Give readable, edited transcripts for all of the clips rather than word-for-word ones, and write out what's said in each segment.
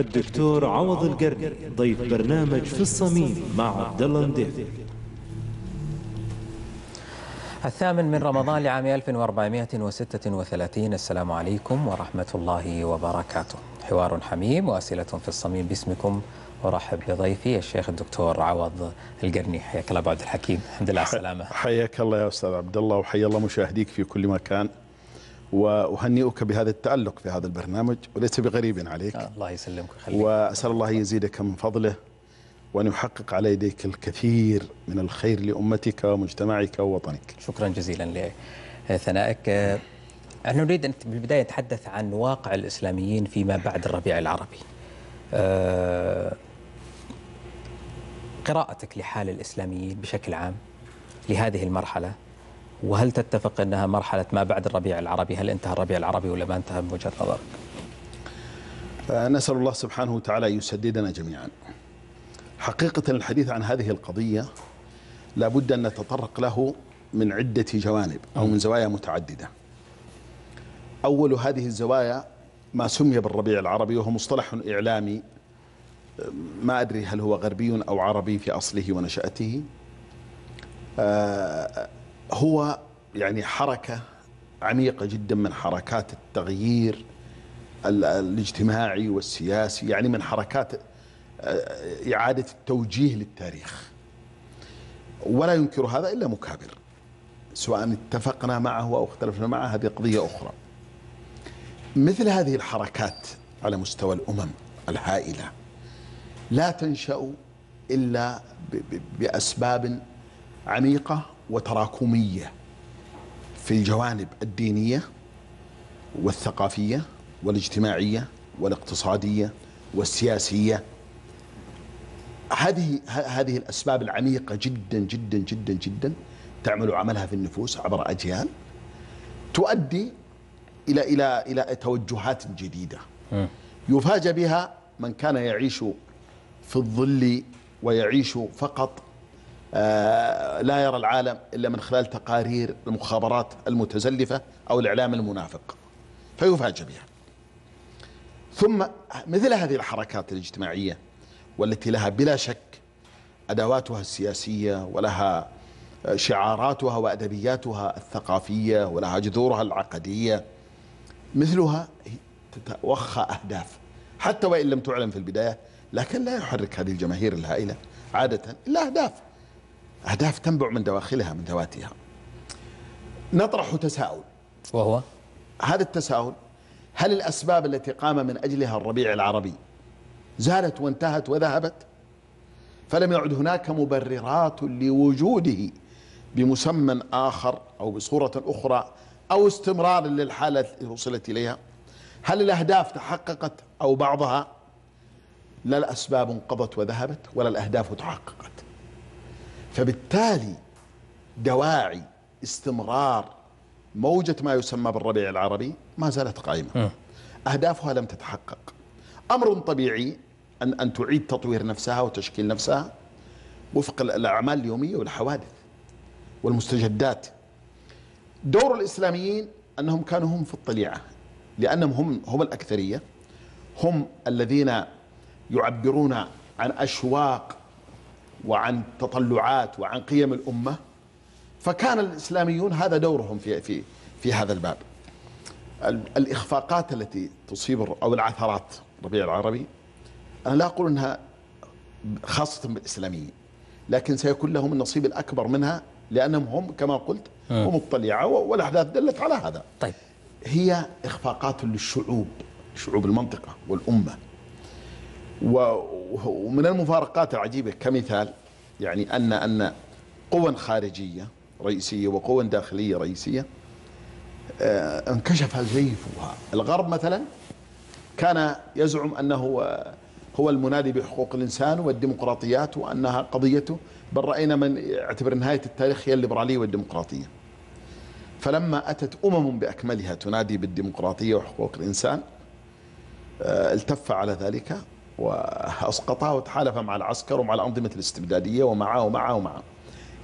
الدكتور عوض القرني ضيف برنامج في الصميم مع عبد الله المديفر. الثامن من رمضان لعام 1436. السلام عليكم ورحمة الله وبركاته. حوار حميم وأسئلة في الصميم باسمكم. ارحب بضيفي الشيخ الدكتور عوض القرني. حياك الله ابو عبد الحكيم. الحمد لله على السلامه. حياك الله يا استاذ عبد الله، وحيا الله مشاهديك في كل مكان، واهنئك بهذا التالق في هذا البرنامج، وليس بغريب عليك. الله يسلمك ويخليك، واسال الله يزيدك من فضله، وان يحقق على يديك الكثير من الخير لامتك ومجتمعك ووطنك. شكرا جزيلا لثنائك. نريد ان بالبدايه نتحدث عن واقع الاسلاميين فيما بعد الربيع العربي. قراءتك لحال الإسلاميين بشكل عام لهذه المرحلة، وهل تتفق أنها مرحلة ما بعد الربيع العربي؟ هل انتهى الربيع العربي ولا ما انتهى بوجهة نظرك؟ نسأل الله سبحانه وتعالى يسددنا جميعا. حقيقة الحديث عن هذه القضية لابد أن نتطرق له من عدة جوانب أو من زوايا متعددة. أول هذه الزوايا ما سمي بالربيع العربي، وهو مصطلح إعلامي ما أدري هل هو غربي أو عربي في أصله ونشأته. هو يعني حركة عميقة جدا من حركات التغيير الاجتماعي والسياسي، يعني من حركات إعادة التوجيه للتاريخ، ولا ينكر هذا إلا مكابر، سواء اتفقنا معه أو اختلفنا معه، هذه قضية أخرى. مثل هذه الحركات على مستوى الأمم الهائلة لا تنشأ إلا بأسباب عميقة وتراكمية في الجوانب الدينية والثقافية والاجتماعية والاقتصادية والسياسية. هذه الأسباب العميقة جدا جدا جدا جدا تعمل عملها في النفوس عبر أجيال، تؤدي إلى إلى إلى توجهات جديدة يفاجأ بها من كان يعيش في الظل ويعيش فقط لا يرى العالم إلا من خلال تقارير المخابرات المتزلفة أو الإعلام المنافق، فيفاجأ بها. ثم مثل هذه الحركات الاجتماعية والتي لها بلا شك أدواتها السياسية ولها شعاراتها وأدبياتها الثقافية ولها جذورها العقدية، مثلها تتوخى أهداف حتى وإن لم تعلم في البداية، لكن لا يحرك هذه الجماهير الهائلة عادة إلا أهداف تنبع من دواخلها من ذواتها. نطرح تساؤل، وهو هذا التساؤل: هل الأسباب التي قام من أجلها الربيع العربي زالت وانتهت وذهبت، فلم يعد هناك مبررات لوجوده بمسمى آخر أو بصورة أخرى أو استمرار للحالة التي وصلت إليها؟ هل الأهداف تحققت أو بعضها؟ لا الأسباب انقضت وذهبت ولا الأهداف تحققت، فبالتالي دواعي استمرار موجة ما يسمى بالربيع العربي ما زالت قائمة، أهدافها لم تتحقق. أمر طبيعي أن تعيد تطوير نفسها وتشكيل نفسها وفق الأعمال اليومية والحوادث والمستجدات. دور الإسلاميين أنهم كانوا هم في الطليعة، لأنهم هم الأكثرية، هم الذين يعبرون عن أشواق وعن تطلعات وعن قيم الأمة، فكان الإسلاميون هذا دورهم في في في هذا الباب. الإخفاقات التي تصيب أو العثرات الربيع العربي، أنا لا أقول أنها خاصة بالإسلاميين، لكن سيكون لهم النصيب الأكبر منها، لأنهم هم كما قلت هم الطليعة، والأحداث دلت على هذا. طيب، هي إخفاقات للشعوب، شعوب المنطقة والأمة. ومن المفارقات العجيبة كمثال، يعني أن قوى خارجية رئيسية وقوى داخلية رئيسية انكشف زيفها. الغرب مثلا كان يزعم أنه هو المنادي بحقوق الإنسان والديمقراطيات وأنها قضيته، بل رأينا من يعتبر نهاية التاريخ هي الليبرالية والديمقراطية. فلما أتت أمم بأكملها تنادي بالديمقراطية وحقوق الإنسان التف على ذلك وأسقطها وتحالف مع العسكر ومع الأنظمة الاستبدادية ومعه.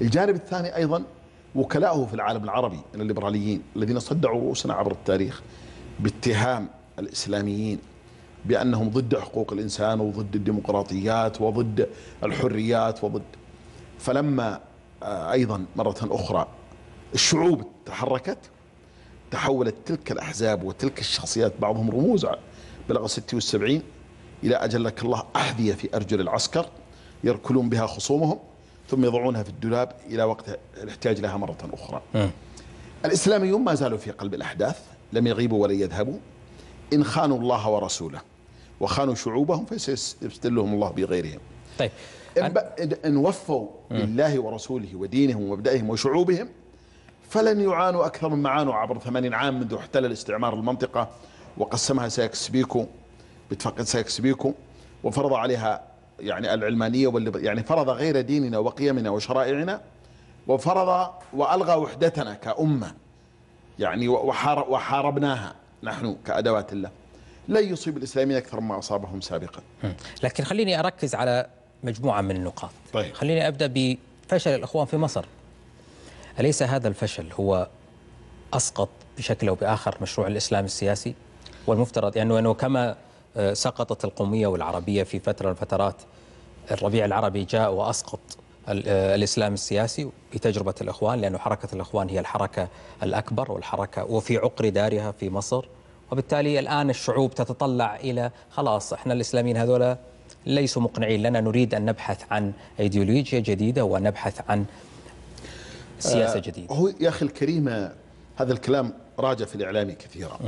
الجانب الثاني أيضا وكلاؤه في العالم العربي من الليبراليين الذين صدعوا رؤوسنا عبر التاريخ باتهام الإسلاميين بأنهم ضد حقوق الإنسان وضد الديمقراطيات وضد الحريات وضد. فلما أيضا مرة أخرى الشعوب تحركت، تحولت تلك الأحزاب وتلك الشخصيات بعضهم رموز بلغ 76 إلى أجلك الله أحذية في أرجل العسكر يركلون بها خصومهم ثم يضعونها في الدولاب إلى وقت الاحتياج لها مرة أخرى. الإسلاميون ما زالوا في قلب الأحداث، لم يغيبوا ولا يذهبوا، إن خانوا الله ورسوله وخانوا شعوبهم فسيستبدلهم الله بغيرهم. طيب إن وفوا بالله ورسوله ودينهم ومبدئهم وشعوبهم فلن يعانوا أكثر من معانوا عبر 80 عام منذ احتل الاستعمار المنطقة وقسمها سايكس بيكو باتفاقية سايكس بيكو، وفرض عليها يعني العلمانية يعني فرض غير ديننا وقيمنا وشرائعنا، وفرض وألغى وحدتنا كأمة يعني وحاربناها نحن كأدوات الله. لن يصيب الإسلاميين أكثر مما أصابهم سابقا. لكن خليني أركز على مجموعة من النقاط. طيب. خليني أبدأ بفشل الإخوان في مصر. أليس هذا الفشل هو أسقط بشكل أو بآخر مشروع الإسلام السياسي؟ والمفترض يعني أنه كما سقطت القومية والعربية في فترة من الفترات، الربيع العربي جاء وأسقط الإسلام السياسي بتجربة الإخوان، لأن حركة الإخوان هي الحركة الأكبر والحركة وفي عقر دارها في مصر، وبالتالي الآن الشعوب تتطلع إلى خلاص إحنا الإسلاميين هذولا ليسوا مقنعين لنا، نريد أن نبحث عن أيديولوجيا جديدة ونبحث عن سياسة جديدة. هو يا أخي الكريم هذا الكلام راجع في الإعلام كثيرا،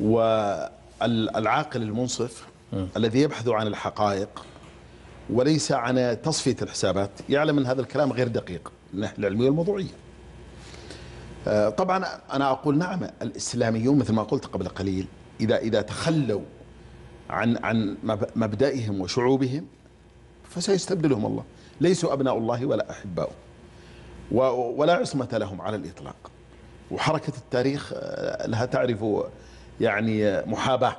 والعاقل المنصف الذي يبحث عن الحقائق وليس عن تصفية الحسابات يعلم أن هذا الكلام غير دقيق العلمية والموضوعية. طبعا أنا أقول نعم الإسلاميون مثل ما قلت قبل قليل إذا تخلوا عن مبدئهم وشعوبهم فسيستبدلهم الله، ليسوا أبناء الله ولا أحباؤه ولا عصمة لهم على الإطلاق. وحركة التاريخ لها تعرف يعني محاباة.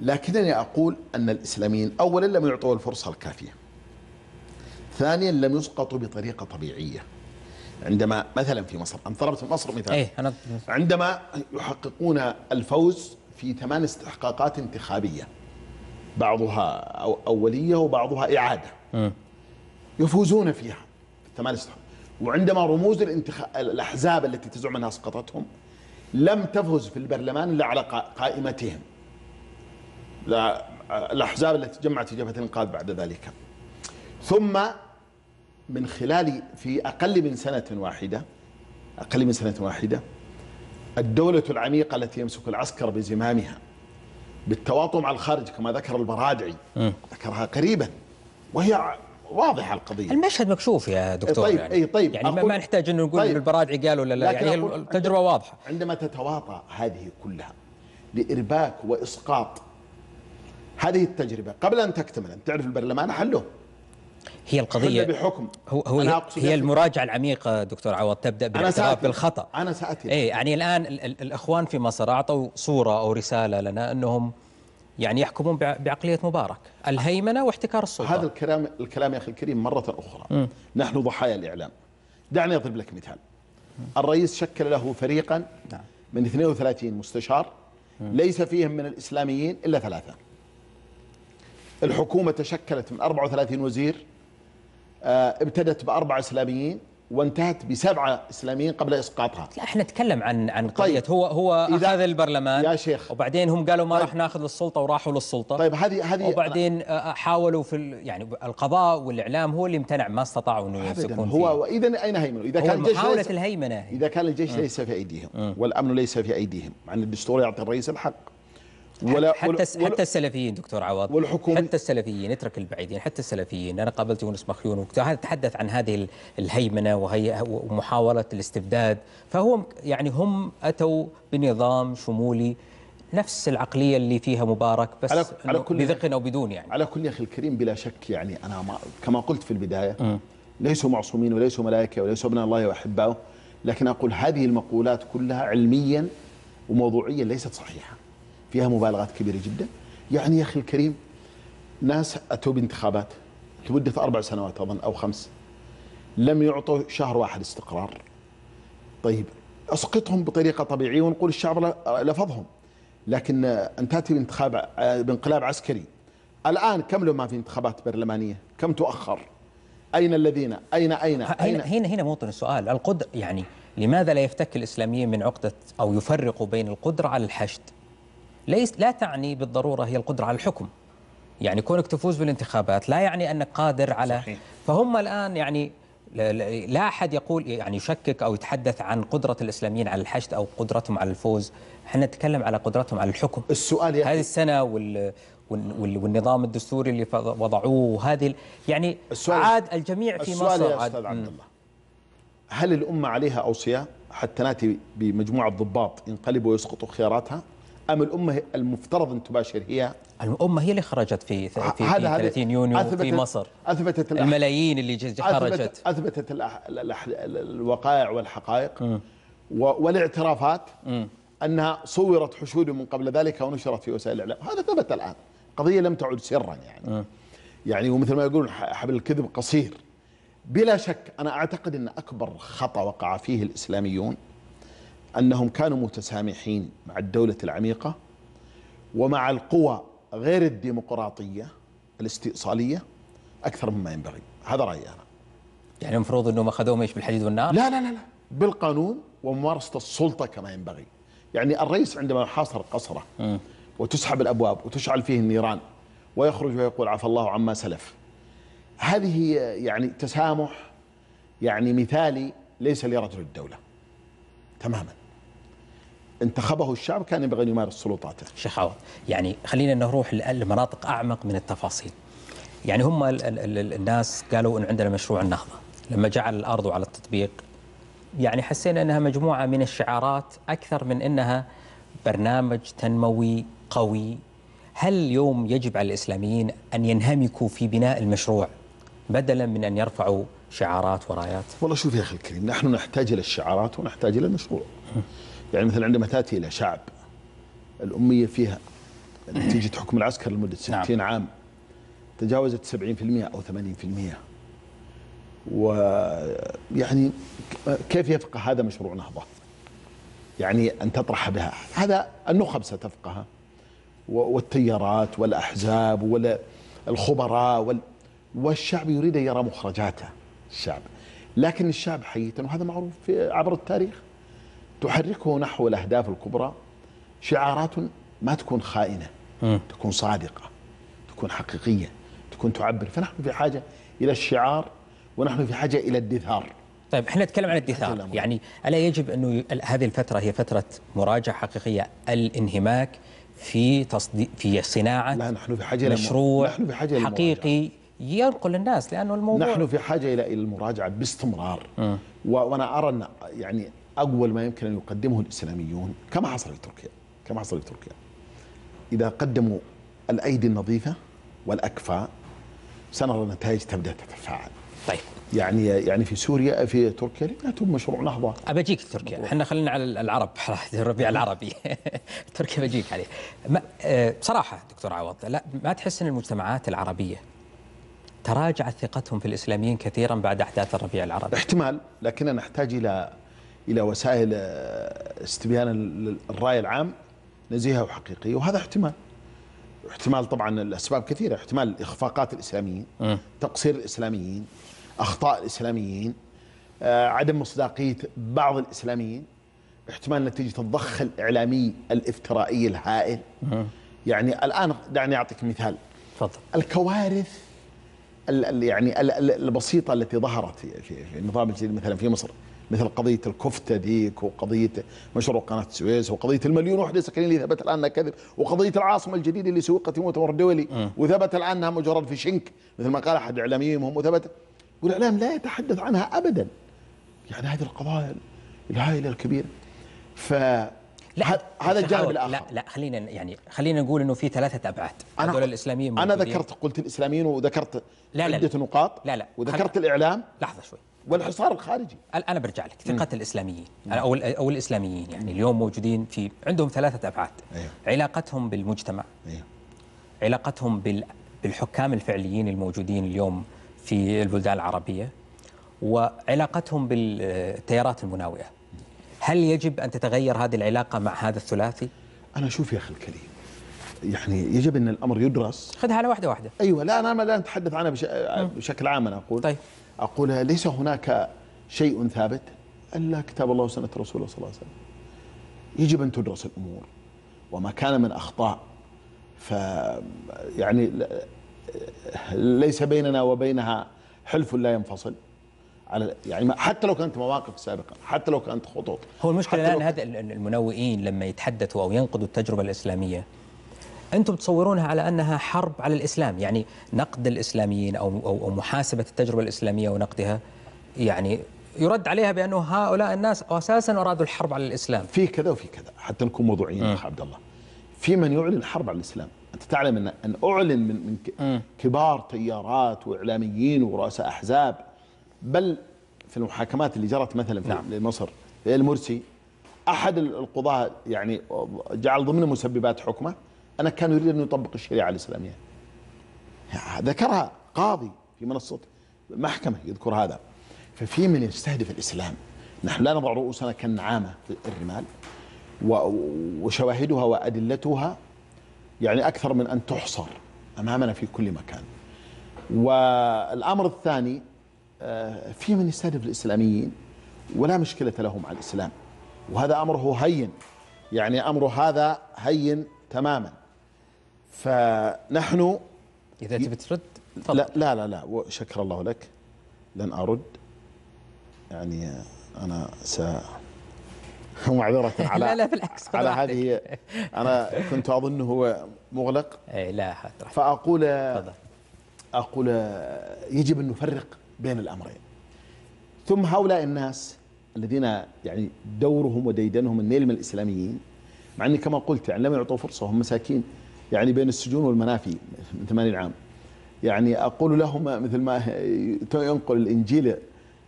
لكنني أقول أن الإسلاميين أولا لم يعطوا الفرصة الكافية، ثانيا لم يسقطوا بطريقة طبيعية. عندما مثلا في مصر، أنا ضربت مصر مثال، عندما يحققون الفوز في 8 استحقاقات انتخابية بعضها أولية وبعضها إعادة يفوزون فيها 8 استحقاقات، وعندما رموز الأحزاب التي تزعم أنها سقطتهم لم تفز في البرلمان إلا على قائمتهم، لا الأحزاب التي جمعت جبهة الإنقاذ بعد ذلك. ثم من خلال في أقل من سنة واحدة الدولة العميقة التي يمسك العسكر بزمامها بالتواطؤ مع الخارج كما ذكر البرادعي ذكرها قريبا، وهي واضحة القضية، المشهد مكشوف يا دكتور. طيب يعني يعني ما نحتاج أن نقول طيب البرادعي قالوا ولا لا، يعني التجربة واضحة. عندما تتواطأ هذه كلها لإرباك وإسقاط هذه التجربة قبل أن تكتمل، أن تعرف البرلمان حله، هي القضية بحكم هي المراجعة العميقة دكتور عوض تبدأ بالاعتراف بالخطأ. أنا سأتي يعني الآن الإخوان في مصر أعطوا صورة أو رسالة لنا أنهم يعني يحكمون بعقلية مبارك، الهيمنة واحتكار السلطة. هذا الكلام يا أخي الكريم مرة أخرى نحن ضحايا الإعلام. دعني أضرب لك مثال. الرئيس شكل له فريقا من 32 مستشار ليس فيهم من الإسلاميين إلا 3. الحكومة تشكلت من 34 وزير، ابتدت ب4 إسلاميين وانتهت ب7 إسلاميين قبل إسقاطها. لا احنا نتكلم عن قضية. طيب هو أخذ البرلمان يا شيخ، وبعدين هم قالوا ما راح ناخذ السلطة وراحوا للسلطة. طيب هذه وبعدين حاولوا في يعني القضاء والإعلام هو اللي امتنع، ما استطاعوا انه يمسكون فيه. هو واذا اين هيمنوا؟ اذا كان الجيش محاولة الهيمنة اذا كان الجيش ليس في ايديهم والأمن ليس في ايديهم، عن الدستور يعطي الرئيس الحق. حتى السلفيين دكتور عوض، حتى السلفيين، اترك البعيدين، حتى السلفيين. أنا قابلت يونس مخيون وتحدث عن هذه الهيمنة ومحاولة الاستبداد، فهو يعني هم أتوا بنظام شمولي نفس العقلية اللي فيها مبارك، بس بذقن أو بدون. يعني على كل يا أخي الكريم بلا شك، يعني أنا كما قلت في البداية ليسوا معصومين وليسوا ملائكة وليسوا ابناء الله وأحباؤه، لكن أقول هذه المقولات كلها علميا وموضوعيا ليست صحيحة، فيها مبالغات كبيرة جدا. يعني يا أخي الكريم ناس أتوا بانتخابات لمدة 4 سنوات أظن أو 5 لم يعطوا شهر واحد استقرار. طيب أسقطهم بطريقة طبيعية ونقول الشعب لفظهم. لكن أن تأتي بانقلاب عسكري. الآن كم لما في انتخابات برلمانية؟ كم تؤخر؟ أين الذين؟ هنا موطن السؤال. القدر يعني لماذا لا يفتك الإسلاميين من عقدة أو يفرقوا بين القدرة على الحشد؟ ليس لا تعني بالضرورة هي القدرة على الحكم. يعني كونك تفوز بالانتخابات لا يعني أنك قادر على صحيح. فهم الآن يعني لا أحد يقول يعني يشكك أو يتحدث عن قدرة الإسلاميين على الحشد أو قدرتهم على الفوز. احنا نتكلم على قدرتهم على الحكم. السؤال يعني هذه السنة والنظام الدستوري اللي وضعوه وهذه يعني عاد الجميع في مصر. السؤال يا أستاذ عبد الله، هل الأمة عليها أوصياء حتى نأتي بمجموعة ضباط ينقلبوا ويسقطوا خياراتها؟ أم الأمة المفترض أن تباشر هي؟ الأمة هي اللي خرجت في 30 يونيو في مصر. أثبتت الملايين اللي خرجت. أثبتت الوقائع والحقائق والاعترافات أنها صورت حشود من قبل ذلك ونشرت في وسائل الإعلام. هذا ثبت الآن. قضية لم تعد سرا يعني. يعني ومثل ما يقولون حبل الكذب قصير. بلا شك أنا أعتقد أن أكبر خطأ وقع فيه الإسلاميون أنهم كانوا متسامحين مع الدولة العميقة ومع القوى غير الديمقراطية الاستئصالية أكثر مما ينبغي. هذا رأيي أنا. يعني المفروض أنهم أخذوهم إيش بالحديد والنار؟ لا لا لا لا، بالقانون وممارسة السلطة كما ينبغي. يعني الرئيس عندما يحاصر قصره وتسحب الأبواب وتشعل فيه النيران ويخرج ويقول عفى الله عما سلف، هذه يعني تسامح يعني مثالي ليس لرجل الدولة تماما. انتخبه الشعب كان يبغى يمارس سلطاته. شيخ عوض، يعني خلينا نروح لمناطق اعمق من التفاصيل. يعني هم الناس قالوا ان عندنا مشروع النهضه، لما جعل الارض على التطبيق يعني حسينا انها مجموعه من الشعارات اكثر من انها برنامج تنموي قوي. هل اليوم يجب على الاسلاميين ان ينهمكوا في بناء المشروع بدلا من ان يرفعوا شعارات ورايات؟ والله شوف يا أخي الكريم، نحن نحتاج إلى الشعارات ونحتاج إلى المشروع. يعني مثلا عندما تأتي إلى شعب الأمية فيها نتيجة حكم العسكر لمدة 60 عام تجاوزت 70% أو 80%، ويعني كيف يفقه هذا مشروع نهضة؟ يعني أن تطرح بها هذا النخب ستفقهها والتيارات والأحزاب والخبراء والشعب يريد أن يرى مخرجاته. الشعب، لكن الشعب حقيقة وهذا معروف عبر التاريخ تحركه نحو الأهداف الكبرى شعارات ما تكون خائنة، تكون صادقة، تكون حقيقية، تكون تعبر. فنحن في حاجة إلى الشعار ونحن في حاجة إلى الدثار. طيب احنا نتكلم عن الدثار، يعني ألا يجب أنه هذه الفترة هي فترة مراجعة حقيقية الانهماك في تصديق في صناعة لا نحن في حاجة مشروع نحن في حاجة حقيقي ينقل الناس، لأنه الموضوع نحن في حاجة إلى المراجعة باستمرار. وأنا أرى أن يعني أول ما يمكن أن يقدمه الإسلاميون كما حصل في تركيا، إذا قدموا الأيدي النظيفة والأكفاء سنرى النتائج تبدأ تتفاعل. طيب يعني في سوريا في تركيا لقيتوا مشروع نهضة. أبجيك تركيا، احنا خلينا على العرب الربيع العربي. تركيا بجيك عليه. بصراحة دكتور عوض، لا ما تحس أن المجتمعات العربية تراجعت ثقتهم في الإسلاميين كثيرا بعد أحداث الربيع العربي؟ احتمال، لكننا نحتاج إلى وسائل استبيان الرأي العام نزيهة وحقيقية، وهذا احتمال. طبعا الأسباب كثيرة، احتمال إخفاقات الإسلاميين، تقصير الإسلاميين، أخطاء الإسلاميين، عدم مصداقية بعض الإسلاميين، احتمال نتيجة الضخ الإعلامي الافترائي الهائل. يعني الآن دعني أعطيك مثال. تفضل. الكوارث يعني البسيطة التي ظهرت في النظام الجديد مثلا في مصر، مثل قضية الكفتة ديك، وقضية مشروع قناة السويس، وقضية المليون وحدة سكنين اللي ثبت الآن أنها كذب، وقضية العاصمة الجديدة اللي سوقت في مؤتمر دولي وثبت الآن أنها مجرد في شنك مثل ما قال أحد إعلاميهم، وثبت والإعلام لا يتحدث عنها أبدا. يعني هذه القضايا الهائلة الكبيرة. ف هذا الجانب الآخر. لا خلينا يعني نقول أنه في ثلاثة أبعاد. هذول الإسلاميين أنا ذكرت، قلت الإسلاميين وذكرت عدة نقاط وذكرت الإعلام. لحظة شوي. والحصار الخارجي. أنا برجع لك ثقة الإسلاميين أو الإسلاميين يعني اليوم موجودين في عندهم ثلاثة أبعاد. علاقتهم بالمجتمع، علاقتهم بالحكام الفعليين الموجودين اليوم في البلدان العربية، وعلاقتهم بالتيارات المناوئة. هل يجب أن تتغير هذه العلاقة مع هذا الثلاثي؟ أنا أشوف يا أخي الكريم يعني يجب أن الأمر يدرس. خذها على واحدة واحدة. أيوة، لا أنا لا أتحدث عنها بشكل عام. أنا أقول طيب، أقولها ليس هناك شيء ثابت إلا كتاب الله وسنة رسوله صلى الله عليه وسلم. يجب أن تدرس الأمور، وما كان من أخطاء يعني ليس بيننا وبينها حلف لا ينفصل، على يعني حتى لو كانت مواقف سابقة، حتى لو كانت خطوط. هو المشكلة الآن هذا المنوئين لما يتحدثوا أو ينقدوا التجربة الإسلامية أنتم تصورونها على أنها حرب على الإسلام، يعني نقد الإسلاميين أو محاسبة التجربة الإسلامية ونقدها يعني يرد عليها بأنه هؤلاء الناس أساساً أرادوا الحرب على الإسلام. في كذا وفي كذا، حتى نكون موضوعيين يا أخي عبد الله. في من يعلن حرب على الإسلام، أنت تعلم أن أعلن من كبار تيارات وإعلاميين ورؤساء أحزاب، بل في المحاكمات اللي جرت مثلا في مصر المرسي، أحد القضاة يعني جعل ضمن مسببات حكمه أنا كان يريد أن يطبق الشريعة الإسلامية، ذكرها قاضي في منصة محكمة يذكر هذا. ففي من يستهدف الإسلام، نحن لا نضع رؤوسنا كالنعامة في الرمال، وشواهدها وأدلتها يعني أكثر من أن تحصر أمامنا في كل مكان. والأمر الثاني، في من يستهدف الإسلاميين ولا مشكلة لهم على الإسلام، وهذا أمره هين، يعني أمر هذا هين تماما. فنحن إذا تبي ترد لا لا لا لا، وشكر الله لك لن أرد، يعني أنا معذرة على لا لا بالعكس على هذه، أنا كنت أظنه هو مغلق. أي لا فأقول يجب أن نفرق بين الأمرين. ثم هؤلاء الناس الذين يعني دورهم وديدنهم النيل من الإسلاميين، مع أني كما قلت يعني لم يعطوا فرصة، هم مساكين يعني بين السجون والمنافي من 80 عام، يعني أقول لهم مثل ما ينقل الإنجيل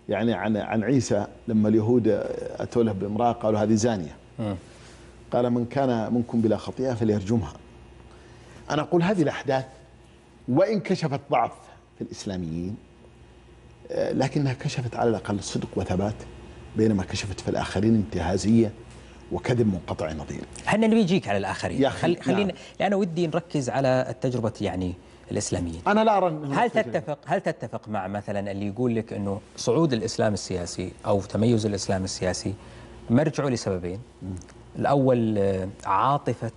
يعني عن عيسى لما اليهود أتوا له بامرأة قالوا هذه زانية، قال من كان منكم بلا خطيئة فليرجمها. أنا أقول هذه الأحداث وإن كشفت ضعف في الإسلاميين، لكنها كشفت على الأقل صدق وثبات، بينما كشفت في الآخرين انتهازية وكذب منقطع النظير. احنا نجيك على الآخرين، خلينا لأنا ودي نركز على التجربة يعني الإسلاميين. أنا لا أرى. هل تتفق مع مثلا اللي يقول لك أنه صعود الإسلام السياسي أو تميز الإسلام السياسي مرجعه لسببين؟ الأول عاطفة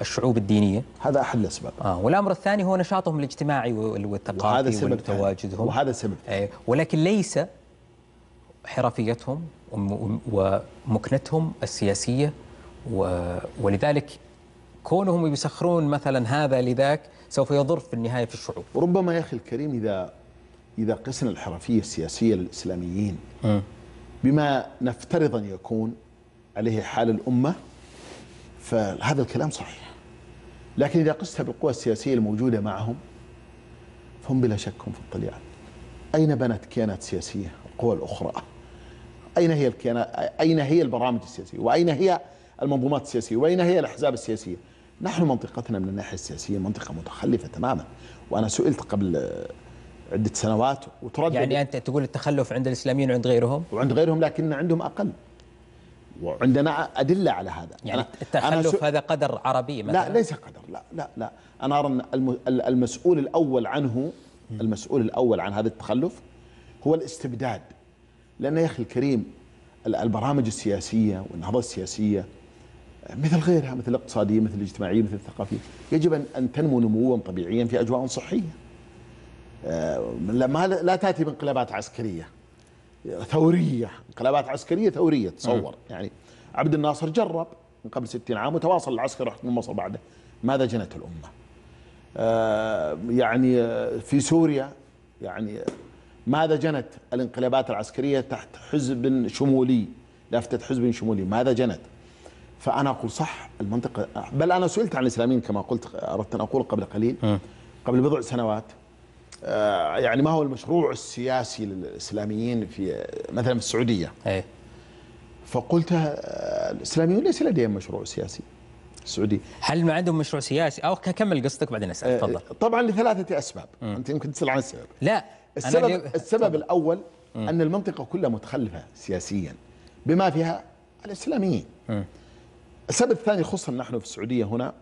الشعوب الدينية، هذا أحد الأسباب. والأمر الثاني هو نشاطهم الاجتماعي والثقافي وتواجدهم، وهذا سبب. ولكن ليس حرفيتهم ومكنتهم السياسية، ولذلك كونهم يسخرون مثلا هذا لذاك سوف يضر في النهاية في الشعوب. ربما يا أخي الكريم إذا قسنا الحرفية السياسية للإسلاميين بما نفترض أن يكون عليه حال الأمة فهذا الكلام صحيح، لكن إذا قستها بالقوى السياسية الموجودة معهم فهم بلا شك هم في الطليعة. أين بنت كيانات سياسية القوى الأخرى؟ أين هي الكيانات؟ أين هي البرامج السياسية؟ وأين هي المنظومات السياسية؟ وأين هي الأحزاب السياسية؟ نحن منطقتنا من الناحية السياسية منطقة متخلفة تماما، وأنا سئلت قبل عدة سنوات وتردد. يعني أنت تقول التخلف عند الإسلاميين وعند غيرهم؟ وعند غيرهم، لكن عندهم أقل، وعندنا أدلة على هذا. يعني التخلف هذا قدر عربي مثلا؟ لا ليس قدر، لا لا لا، أنا أرى أن المسؤول الأول عنه، المسؤول الأول عن هذا التخلف هو الاستبداد. لأن يا أخي الكريم البرامج السياسية والنهضة السياسية مثل غيرها، مثل الاقتصادية مثل الاجتماعية مثل الثقافية، يجب أن تنمو نموا طبيعيا في أجواء صحية، لما لا تأتي بانقلابات عسكرية ثورية. انقلابات عسكرية ثورية تصور يعني عبد الناصر جرب من قبل 60 عام وتواصل العسكر يحكمون مصر بعده، ماذا جنت الأمة؟ يعني في سوريا يعني ماذا جنت الانقلابات العسكرية تحت حزب شمولي، لافتة حزب شمولي، ماذا جنت؟ فأنا أقول صح المنطقة. بل أنا سئلت عن الإسلاميين كما قلت، أردت أن أقول قبل قليل قبل بضع سنوات، يعني ما هو المشروع السياسي للإسلاميين في مثلا في السعودية؟ فقلت الإسلاميون ليس لديهم مشروع سياسي السعودي. هل ما عندهم مشروع سياسي؟ أو كمل قصتك بعدين أسأل. تفضل. طبعا لثلاثة أسباب، أنت يمكن تسأل عن السبب. لا السبب الأول أن المنطقة كلها متخلفة سياسيا بما فيها الإسلاميين. السبب الثاني خصوصا نحن في السعودية هنا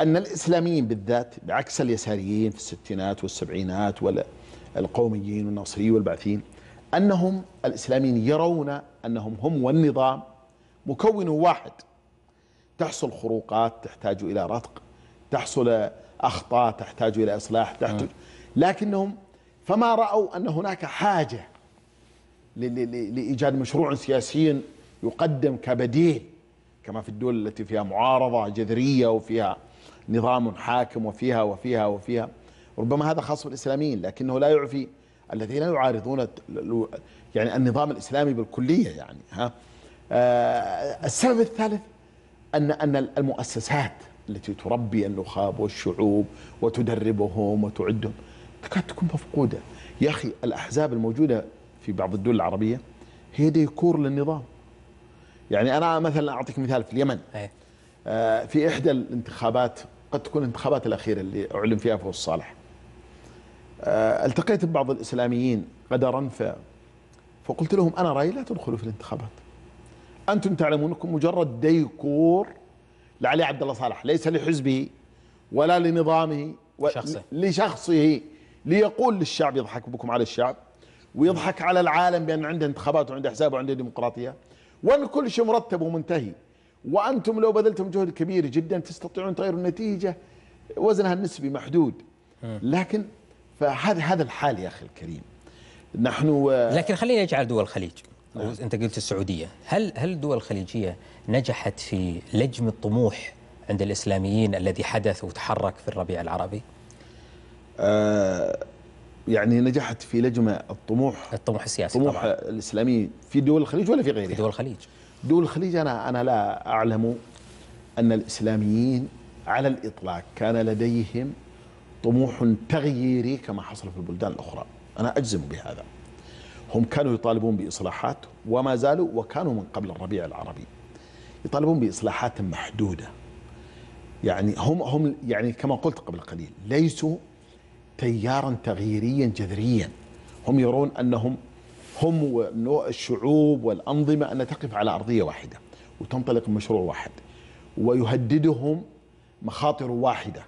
أن الإسلاميين بالذات بعكس اليساريين في الستينات والسبعينات والقوميين والناصريين والبعثيين، أنهم الإسلاميين يرون أنهم هم والنظام مكون واحد، تحصل خروقات تحتاج إلى رتق، تحصل أخطاء تحتاج إلى إصلاح، لكنهم فما رأوا أن هناك حاجة لإيجاد مشروع سياسي يقدم كبديل كما في الدول التي فيها معارضة جذرية وفيها نظام حاكم وفيها وفيها وفيها. ربما هذا خاص بالإسلاميين، لكنه لا يعفي الذين يعارضون يعني النظام الإسلامي بالكلية. يعني السبب الثالث أن المؤسسات التي تربي النخب والشعوب وتدربهم وتعدهم تكاد تكون مفقودة. يا أخي الأحزاب الموجودة في بعض الدول العربية هي ديكور للنظام. يعني أنا مثلا أعطيك مثال في اليمن، في إحدى الانتخابات، قد تكون الانتخابات الأخيرة اللي أعلن فيها فوز صالح، التقيت ببعض الإسلاميين غدرا فقلت لهم أنا رأيي لا تدخلوا في الانتخابات، أنتم تعلمون أنكم مجرد ديكور لعلي عبد الله صالح، ليس لحزبه ولا لنظامه، لشخصه، ليقول للشعب يضحك بكم على الشعب ويضحك على العالم بأن عنده انتخابات وعنده أحزاب وعنده ديمقراطية وأن كل شيء مرتب ومنتهي، وأنتم لو بذلتم جهد كبير جدا تستطيعون تغيروا النتيجة، وزنها النسبي محدود. لكن فهذا الحال يا أخي الكريم نحن. لكن خلينا نجعل دول الخليج، أنت قلت السعودية، هل الدول الخليجية نجحت في لجم الطموح عند الإسلاميين الذي حدث وتحرك في الربيع العربي؟ يعني نجحت في لجم الطموح السياسي، الطموح الإسلامي في دول الخليج ولا في غيرها؟ في دول الخليج. دول الخليج أنا لا أعلم أن الإسلاميين على الإطلاق كان لديهم طموح تغييري كما حصل في البلدان الأخرى، أنا أجزم بهذا. هم كانوا يطالبون بإصلاحات وما زالوا، وكانوا من قبل الربيع العربي يطالبون بإصلاحات محدودة. يعني هم يعني كما قلت قبل قليل ليسوا تيارا تغييريا جذريا، هم يرون أنهم الشعوب والأنظمة أن تقف على أرضية واحدة وتنطلق من مشروع واحد ويهددهم مخاطر واحدة،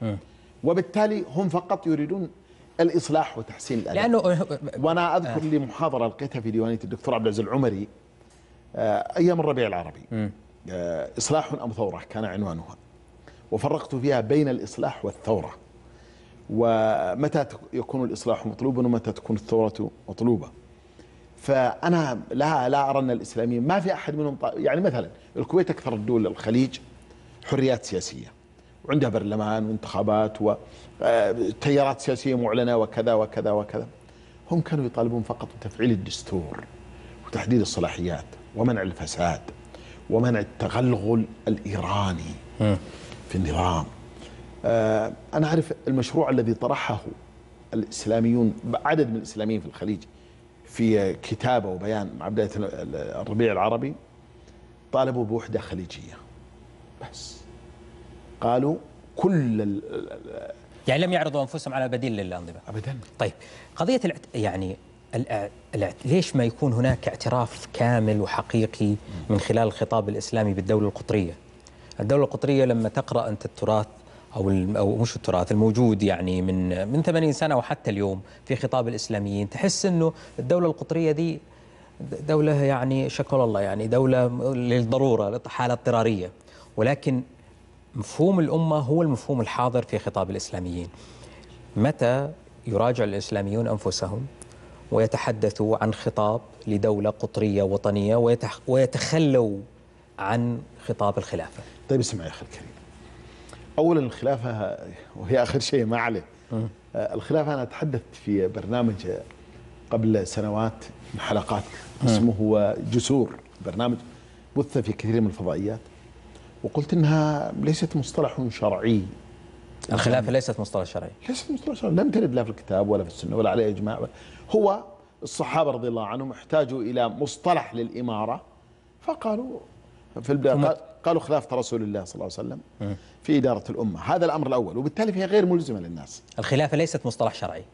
وبالتالي هم فقط يريدون الإصلاح وتحسين الأداء. لأنه وأنا أذكر لي محاضرة لقيتها في ديوانية الدكتور عبد العزيز العمري أيام الربيع العربي، إصلاح أم ثورة كان عنوانها، وفرقت فيها بين الإصلاح والثورة، ومتى يكون الإصلاح مطلوبا ومتى تكون الثورة مطلوبة. فأنا لا أرى أن الإسلاميين ما في أحد منهم يعني مثلا الكويت أكثر الدول الخليج حريات سياسية وعندها برلمان وانتخابات وتيارات سياسية معلنة وكذا وكذا وكذا. هم كانوا يطالبون فقط بتفعيل الدستور وتحديد الصلاحيات ومنع الفساد ومنع التغلغل الإيراني في النظام. أنا أعرف المشروع الذي طرحه الإسلاميون، عدد من الإسلاميين في الخليج، في كتابة وبيان مع بداية الربيع العربي طالبوا بوحدة خليجية بس. قالوا يعني لم يعرضوا أنفسهم على بديل للأنظمة أبدا. طيب قضية ليش ما يكون هناك اعتراف كامل وحقيقي من خلال الخطاب الإسلامي بالدولة القطرية؟ الدولة القطرية لما تقرأ أنت التراث أو مش التراث الموجود يعني من 80 سنة وحتى اليوم في خطاب الإسلاميين، تحس أنه الدولة القطرية دي دولة يعني شكر الله، يعني دولة للضرورة حالة اضطرارية، ولكن مفهوم الأمة هو المفهوم الحاضر في خطاب الإسلاميين. متى يراجع الإسلاميون أنفسهم ويتحدثوا عن خطاب لدولة قطرية وطنية ويتخلوا عن خطاب الخلافة؟ طيب اسمع يا أخي الكريم، أولا الخلافة وهي آخر شيء ما عليه. الخلافة أنا تحدثت في برنامج قبل سنوات من حلقات اسمه جسور، برنامج بث في كثير من الفضائيات، وقلت أنها ليست مصطلح شرعي. الخلافة ليست مصطلح شرعي، ليست مصطلح شرعي، لم ترد لا في الكتاب ولا في السنة ولا عليه إجماع. هو الصحابة رضي الله عنهم احتاجوا إلى مصطلح للإمارة فقالوا في البداية قالوا خلافة رسول الله صلى الله عليه وسلم في إدارة الأمة. هذا الأمر الأول، وبالتالي هي غير ملزمة للناس. الخلافة ليست مصطلح شرعي.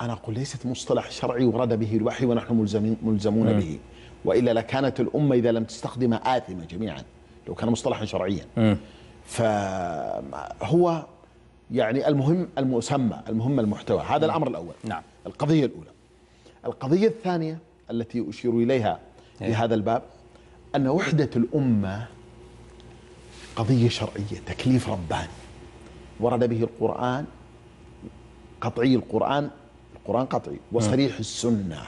أنا أقول ليست مصطلح شرعي ورد به الوحي ونحن ملزمون به، وإلا لكانت الأمة إذا لم تستخدم آثمة جميعا. لو كان مصطلحا شرعيا. فهو يعني المهم المسمى، المهم المحتوى، هذا الأمر الأول. نعم. القضية الأولى. القضية الثانية التي أشير إليها في هذا الباب أن وحدة الأمة قضية شرعية، تكليف رباني ورد به القرآن، قطعي القرآن، القرآن قطعي، وصريح السنة.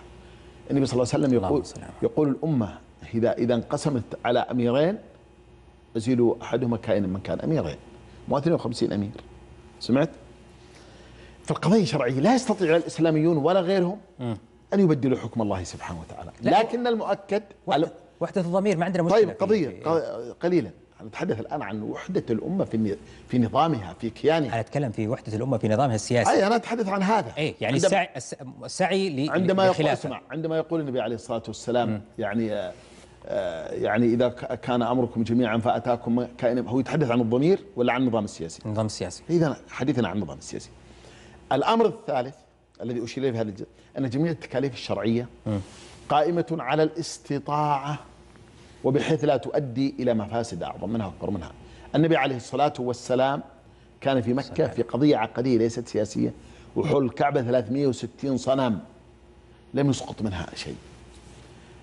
النبي صلى الله عليه وسلم يقول الأمة إذا انقسمت على أميرين أزيلوا أحدهما كائنا من كان. أميرين، مو 52 أمير. سمعت؟ فالقضية شرعية، لا يستطيع الإسلاميون ولا غيرهم أن يبدلوا حكم الله سبحانه وتعالى. لكن المؤكد وحدة الضمير، ما عندنا مشكلة. طيب قضية قليلا، نتحدث الآن عن وحدة الأمة في نظامها، في كيانها. أنا أتكلم في وحدة الأمة في نظامها السياسي. أي أنا أتحدث عن هذا. أي يعني السعي عندما يقول النبي عليه الصلاة والسلام يعني إذا كان أمركم جميعا فأتاكم كائن. هو يتحدث عن الضمير ولا عن النظام السياسي؟ النظام السياسي. إذا حديثنا عن النظام السياسي. الأمر الثالث الذي أشير إليه في هذا الجزء أن جميع التكاليف الشرعية قائمة على الاستطاعة، وبحيث لا تؤدي إلى مفاسد أعظم منها وأكبر منها. النبي عليه الصلاة والسلام كان في مكة في قضية عقدية ليست سياسية، وحول الكعبة 360 صنم لم يسقط منها شيء.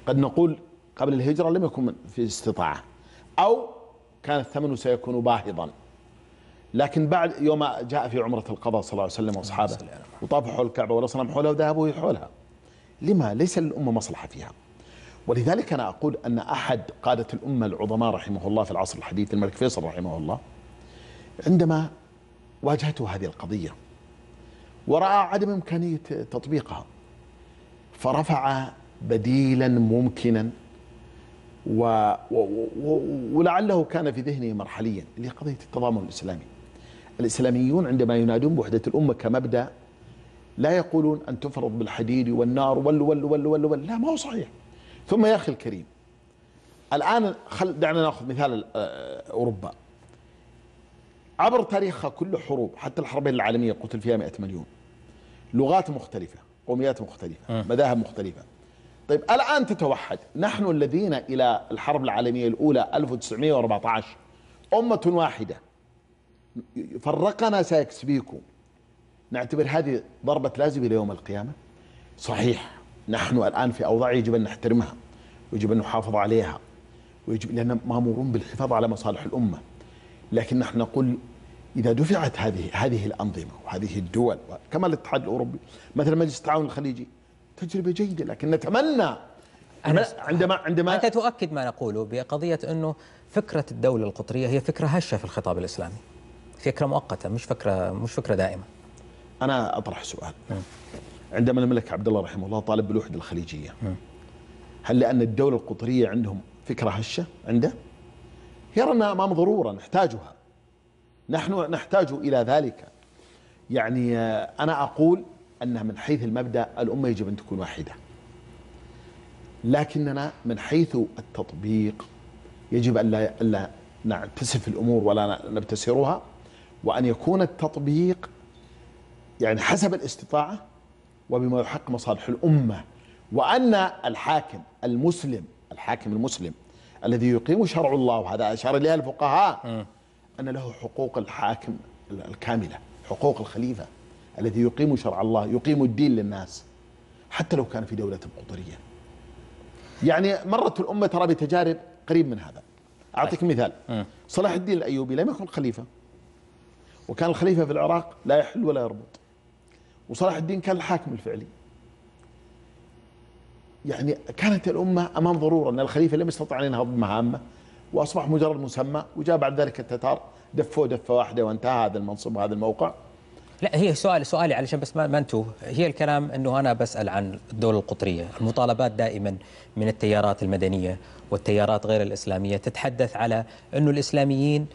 قد نقول قبل الهجرة لم يكن في استطاعة، أو كان الثمن سيكون باهظا، لكن بعد يوم جاء في عمرة القضاء صلى الله عليه وسلم وأصحابه وطافوا حول الكعبة ولا صنم حولها وذهبوا يحولها. لما ليس للأمة مصلحة فيها. ولذلك أنا أقول أن أحد قادة الأمة العظماء رحمه الله في العصر الحديث، الملك فيصل رحمه الله، عندما واجهته هذه القضية ورأى عدم إمكانية تطبيقها، فرفع بديلا ممكنا ولعله كان في ذهنه مرحليا، اللي قضية التضامن الإسلامي. الإسلاميون عندما ينادون بوحدة الأمة كمبدأ لا يقولون أن تفرض بالحديد والنار وال وال وال وال وال، لا، ما هو صحيح. ثم يا أخي الكريم، الآن دعنا نأخذ مثال أوروبا. عبر تاريخها كل حروب، حتى الحربين العالمية قتل فيها 100 مليون، لغات مختلفة، قوميات مختلفة، مذاهب مختلفة. طيب الآن تتوحد. نحن الذين إلى الحرب العالمية الأولى 1914 أمة واحدة، فرقنا سايكس بيكو، نعتبر هذه ضربة لازم ليوم القيامة. صحيح نحن الآن في أوضاع يجب أن نحترمها ويجب أن نحافظ عليها، ويجب لأننا مأمورون بالحفاظ على مصالح الأمة. لكن نحن نقول إذا دفعت هذه الأنظمة وهذه الدول كما الاتحاد الأوروبي، مثل مجلس التعاون الخليجي، تجربة جيدة. لكن نتمنى عندما أنت تؤكد ما نقوله بقضية أنه فكرة الدولة القطرية هي فكرة هشة في الخطاب الإسلامي، فكرة مؤقتة، مش فكرة دائمة. أنا أطرح سؤال. عندما الملك عبد الله رحمه الله طالب بالوحدة الخليجية، هل لأن الدولة القطرية عندهم فكرة هشة عنده؟ يرى أنها أمام ضرورة نحتاجها، نحن نحتاج إلى ذلك. يعني أنا أقول أن من حيث المبدأ الأمة يجب أن تكون واحدة، لكننا من حيث التطبيق يجب ألا نعتسف الأمور ولا نبتسرها، وأن يكون التطبيق يعني حسب الاستطاعة وبما يحقق مصالح الأمة. وأن الحاكم المسلم الذي يقيم شرع الله، وهذا أشار إليه الفقهاء، أن له حقوق الحاكم الكاملة، حقوق الخليفة الذي يقيم شرع الله، يقيم الدين للناس، حتى لو كان في دولة قطرية. يعني مرت الأمة ترى بتجارب قريب من هذا. أعطيك مثال، صلاح الدين الايوبي لم يكن خليفة، وكان الخليفة في العراق لا يحل ولا يربط، وصلاح الدين كان الحاكم الفعلي. يعني كانت الأمة أمام ضرورة، أن الخليفة لم يستطع أن ينهض بمهامه، وأصبح مجرد مسمى. وجاء بعد ذلك التتار دفوه دفة واحدة وانتهى هذا المنصب وهذا الموقع. لا، هي سؤالي علشان بس ما انتوه، هي الكلام أنه أنا بسأل عن الدولة القطرية. المطالبات دائما من التيارات المدنية والتيارات غير الإسلامية تتحدث على أنه الإسلاميين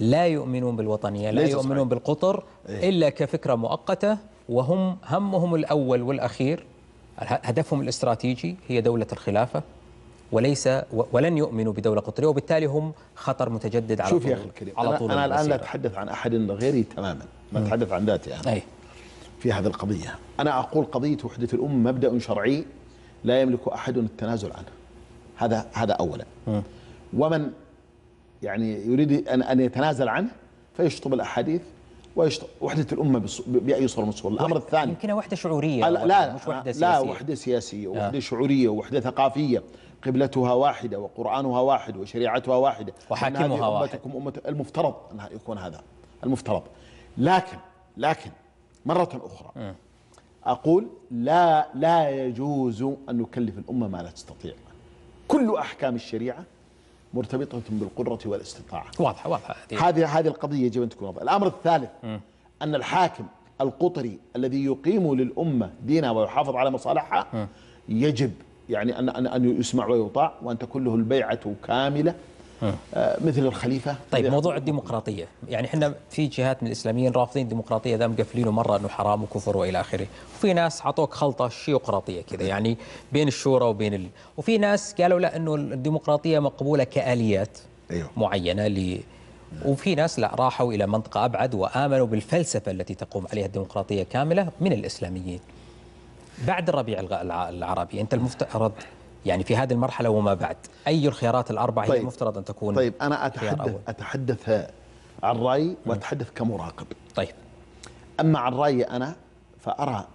لا يؤمنون بالوطنية، لا يؤمنون بالقطر إلا كفكرة مؤقتة، وهم همهم الأول والأخير، هدفهم الاستراتيجي هي دولة الخلافة، وليس ولن يؤمنوا بدولة قطرية، وبالتالي هم خطر متجدد على طول. شوف يا أخي الكريم، أنا الآن لا أتحدث عن أحد غيري تماما، ما أتحدث عن ذاتي أنا. أي. في هذه القضية أنا أقول قضية وحدة الأمة مبدأ شرعي لا يملك أحد التنازل عنه، هذا أولا. ومن يعني يريد أن يتنازل عنه فيشطب الأحاديث ويشطب وحدة الأمة بأي صورة من الصور. الأمر الثاني يمكن وحدة شعورية، لا مش وحدة سياسية، لا وحدة سياسية وحدة شعورية وحدة ثقافية، قبلتها واحدة وقرآنها واحد وشريعتها واحدة وحاكمها واحد. المفترض أن يكون هذا المفترض. لكن مرة أخرى أقول لا يجوز أن نكلف الأمة ما لا تستطيع. كل أحكام الشريعة مرتبطة بالقدرة والاستطاعة. واضحة واضحة هذه القضية يجب أن تكون واضحة. الأمر الثالث أن الحاكم القطري الذي يقيم للأمة دينها ويحافظ على مصالحها يجب يعني أن يسمع ويطاع، وأن تكون له البيعة كاملة مثل الخليفة. طيب موضوع الديمقراطية، يعني احنا في جهات من الإسلاميين رافضين الديمقراطية، ذا مقفلينه مرة أنه حرام وكفر وإلى آخره، وفي ناس عطوك خلطة شيوقراطية كذا يعني بين الشورى وبين وفي ناس قالوا لا أنه الديمقراطية مقبولة كآليات معينة وفي ناس لا راحوا إلى منطقة أبعد وآمنوا بالفلسفة التي تقوم عليها الديمقراطية كاملة من الإسلاميين. بعد الربيع العربي أنت المفترض يعني في هذه المرحلة وما بعد أي الخيارات الأربعة هي المفترض أن تكون؟ طيب أنا أتحدث عن رأيي وأتحدث كمراقب. طيب أما عن رأيي أنا فأرى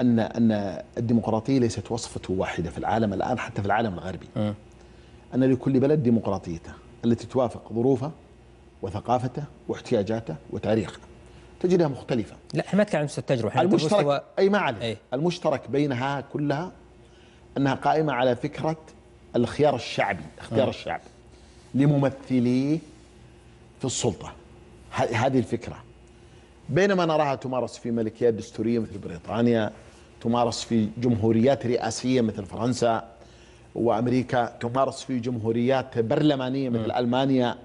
أن الديمقراطية ليست وصفة واحدة في العالم الآن، حتى في العالم الغربي، أن لكل بلد ديمقراطيته التي توافق ظروفه وثقافته واحتياجاته وتاريخه، تجدها مختلفة. لا احنا ما نتكلم عن التجربة المشترك ما عليه، المشترك بينها كلها أنها قائمة على فكرة الخيار الشعبي، اختيار الشعب لممثليه في السلطة. هذه الفكرة، بينما نراها تمارس في ملكيات دستورية مثل بريطانيا، تمارس في جمهوريات رئاسية مثل فرنسا وأمريكا، تمارس في جمهوريات برلمانية مثل ألمانيا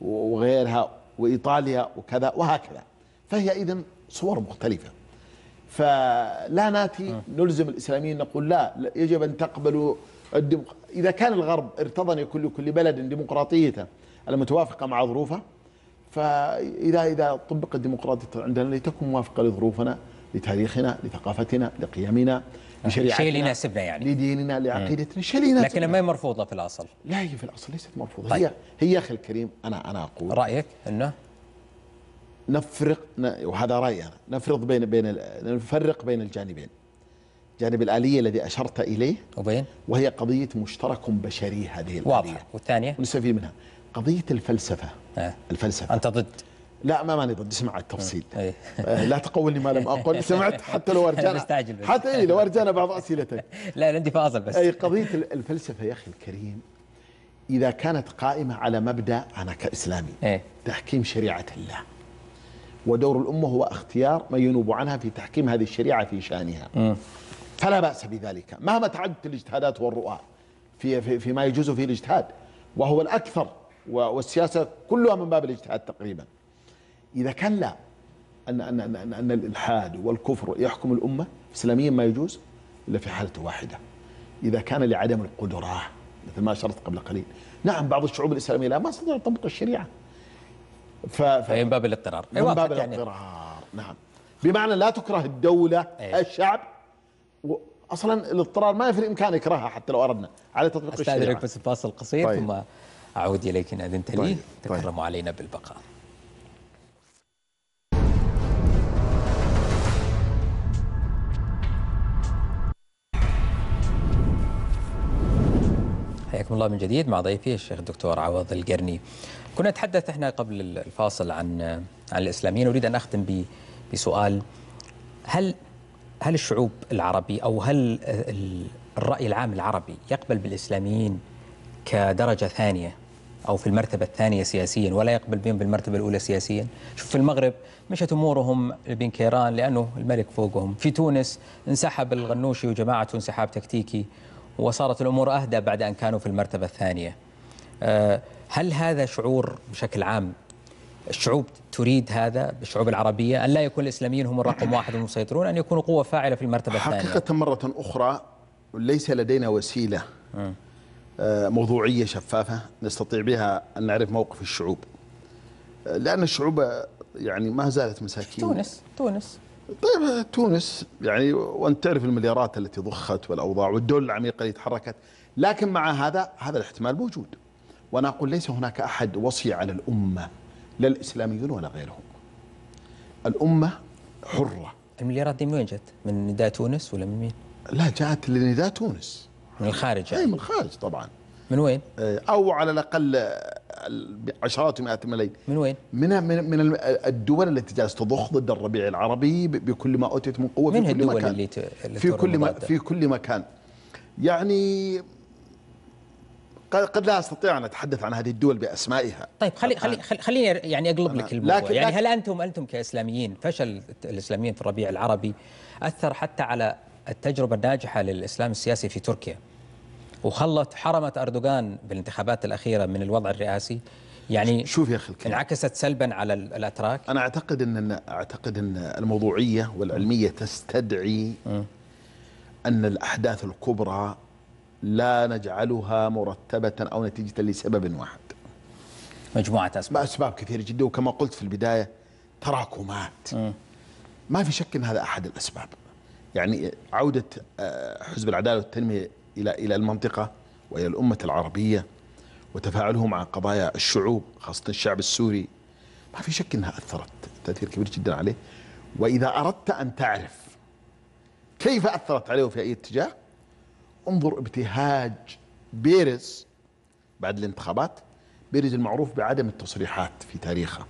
وغيرها وإيطاليا وكذا وهكذا. فهي إذن صور مختلفة، فلا ناتي نلزم الإسلاميين نقول لا يجب أن تقبلوا إذا كان الغرب ارتضى أن يكون لكل بلد ديمقراطيته المتوافقة مع ظروفه، فإذا طبقت الديمقراطية عندنا لتكن موافقة لظروفنا، لتاريخنا، لثقافتنا، لقيمنا، لشريعتنا، الشيء اللي يناسبنا يعني، لديننا، لعقيدتنا، الشيء اللي يناسبنا. لكنها ما هي مرفوضة في الأصل. لا هي في الأصل ليست مرفوضة. طيب. هي أخي الكريم أنا أقول رأيك أنه نفرق، وهذا رأيي أنا، نفرق بين الجانبين، جانب الآلية الذي أشرت إليه وبين وهي قضية مشترك بشري، هذه الآلية، والثانية ونستفيد منها قضية الفلسفة. الفلسفة أنت ضد؟ لا ماني ضد، اسمع التفصيل. لا تقولني ما لم أقل، سمعت؟ حتى لو أرجانا حتى لو أرجانا بعض أسئلتك. لا عندي فاصل بس. أي قضية الفلسفة يا أخي الكريم إذا كانت قائمة على مبدأ أنا كإسلامي تحكيم شريعة الله، ودور الأمة هو اختيار من ينوب عنها في تحكيم هذه الشريعة في شأنها، فلا بأس بذلك مهما تعدت الاجتهادات والرؤى فيما يجوز فيه الاجتهاد، وهو الأكثر، والسياسة كلها من باب الاجتهاد تقريبا. إذا كان لا أن الإلحاد والكفر يحكم الأمة إسلاميا ما يجوز إلا في حالة واحدة، إذا كان لعدم القدرة مثل ما أشرت قبل قليل. نعم بعض الشعوب الإسلامية لا ما استطاعت تطبق الشريعة، من باب الاضطرار، من باب الاضطرار. نعم بمعنى لا تكره الدولة، الشعب أصلا الاضطرار ما في الإمكان إكراهها حتى لو أردنا على تطبيق الشريعة. أستأذنك بس فاصل قصير. طيب. ثم أعود إليك إن أذنت لي. طيب. تكرموا طيب. علينا بالبقاء. حياكم الله من جديد مع ضيفي الشيخ الدكتور عوض القرني. كنا نتحدث احنا قبل الفاصل عن الإسلاميين. أريد أن أختم بسؤال، هل الشعوب العربي أو هل الرأي العام العربي يقبل بالإسلاميين كدرجة ثانية أو في المرتبة الثانية سياسيا ولا يقبل بهم بالمرتبة الأولى سياسيا؟ شوف في المغرب مشت أمورهم بن كيران لأنه الملك فوقهم، في تونس انسحب الغنوشي وجماعته انسحاب تكتيكي وصارت الأمور أهدى بعد أن كانوا في المرتبة الثانية. هل هذا شعور بشكل عام الشعوب تريد هذا بالشعوب العربية أن لا يكون الإسلاميين هم الرقم واحد والمسيطرون، أن يكونوا قوة فاعلة في المرتبة الثانية؟ حقيقة مرة أخرى ليس لدينا وسيلة موضوعية شفافة نستطيع بها أن نعرف موقف الشعوب، لأن الشعوب يعني ما زالت مساكين. تونس طيب تونس يعني وأنت تعرف المليارات التي ضخت والأوضاع والدول العميقة التي تحركت، لكن مع هذا الاحتمال موجود، وأنا أقول ليس هناك أحد وصي على الأمة، لا الإسلاميون ولا غيرهم. الأمة حرة. المليارات دي من وين جت؟ من نداء تونس ولا من مين؟ لا، جاءت لنداء تونس من الخارج. أي من الخارج طبعا. من وين؟ أو على الأقل عشرات ومئات الملايين. من وين؟ من الدول التي جالسة تضخ ضد الربيع العربي بكل ما أوتيت من قوة. من الدول اللي في كل مكان. يعني قد لا استطيع ان اتحدث عن هذه الدول باسمائها. طيب خليني يعني اقلب لك الموضوع. يعني هل انتم كاسلاميين فشل الاسلاميين في الربيع العربي اثر حتى على التجربه الناجحه للاسلام السياسي في تركيا، وخلت حرمت اردوغان بالانتخابات الاخيره من الوضع الرئاسي؟ يعني شوف يا اخي، انعكست سلبا على الاتراك. انا اعتقد ان الموضوعيه والعلميه تستدعي ان الاحداث الكبرى لا نجعلها مرتبة أو نتيجة لسبب واحد، مجموعة أسباب. أسباب كثيرة جدا، وكما قلت في البداية تراكمات. ما في شك أن هذا أحد الأسباب. يعني عودة حزب العدالة والتنمية إلى المنطقة وإلى الأمة العربية وتفاعله مع قضايا الشعوب خاصة الشعب السوري، ما في شك أنها أثرت تأثير كبير جدا عليه. وإذا أردت أن تعرف كيف أثرت عليه في أي اتجاه، انظر ابتهاج بيريز بعد الانتخابات. بيريز المعروف بعدم التصريحات في تاريخه،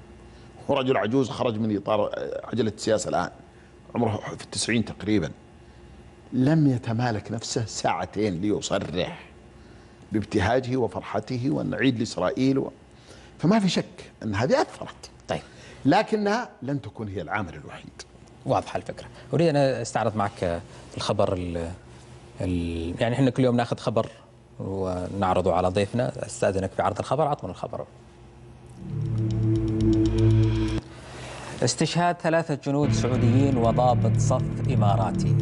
هو رجل عجوز خرج من إطار عجلة السياسة الآن، عمره في التسعين تقريبا. لم يتمالك نفسه ساعتين ليصرح بابتهاجه وفرحته ونعيد لإسرائيل فما في شك أن هذه أثرت. طيب، لكنها لن تكون هي العامل الوحيد. واضحة الفكرة. أريد أن أستعرض معك الخبر يعني احنا كل يوم ناخذ خبر ونعرضه على ضيفنا. استاذنك في عرض الخبر، عطنا الخبر. استشهاد 3 جنود سعوديين وضابط صف اماراتي.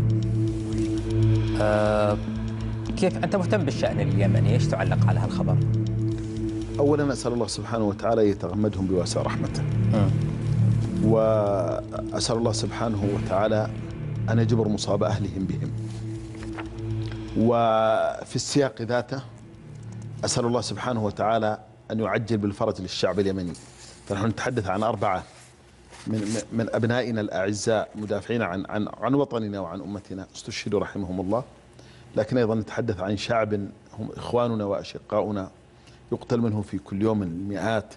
كيف انت مهتم بالشان اليمني، ايش تعلق على هالخبر؟ اولا اسال الله سبحانه وتعالى يتغمدهم بواسع رحمته. واسال الله سبحانه وتعالى ان يجبر مصاب اهلهم بهم. وفي السياق ذاته أسأل الله سبحانه وتعالى أن يعجل بالفرج للشعب اليمني. فنحن نتحدث عن 4 من أبنائنا الأعزاء مدافعين عن وطننا وعن أمتنا استشهدوا رحمهم الله، لكن أيضا نتحدث عن شعب هم إخواننا وأشقاؤنا يقتل منهم في كل يوم المئات،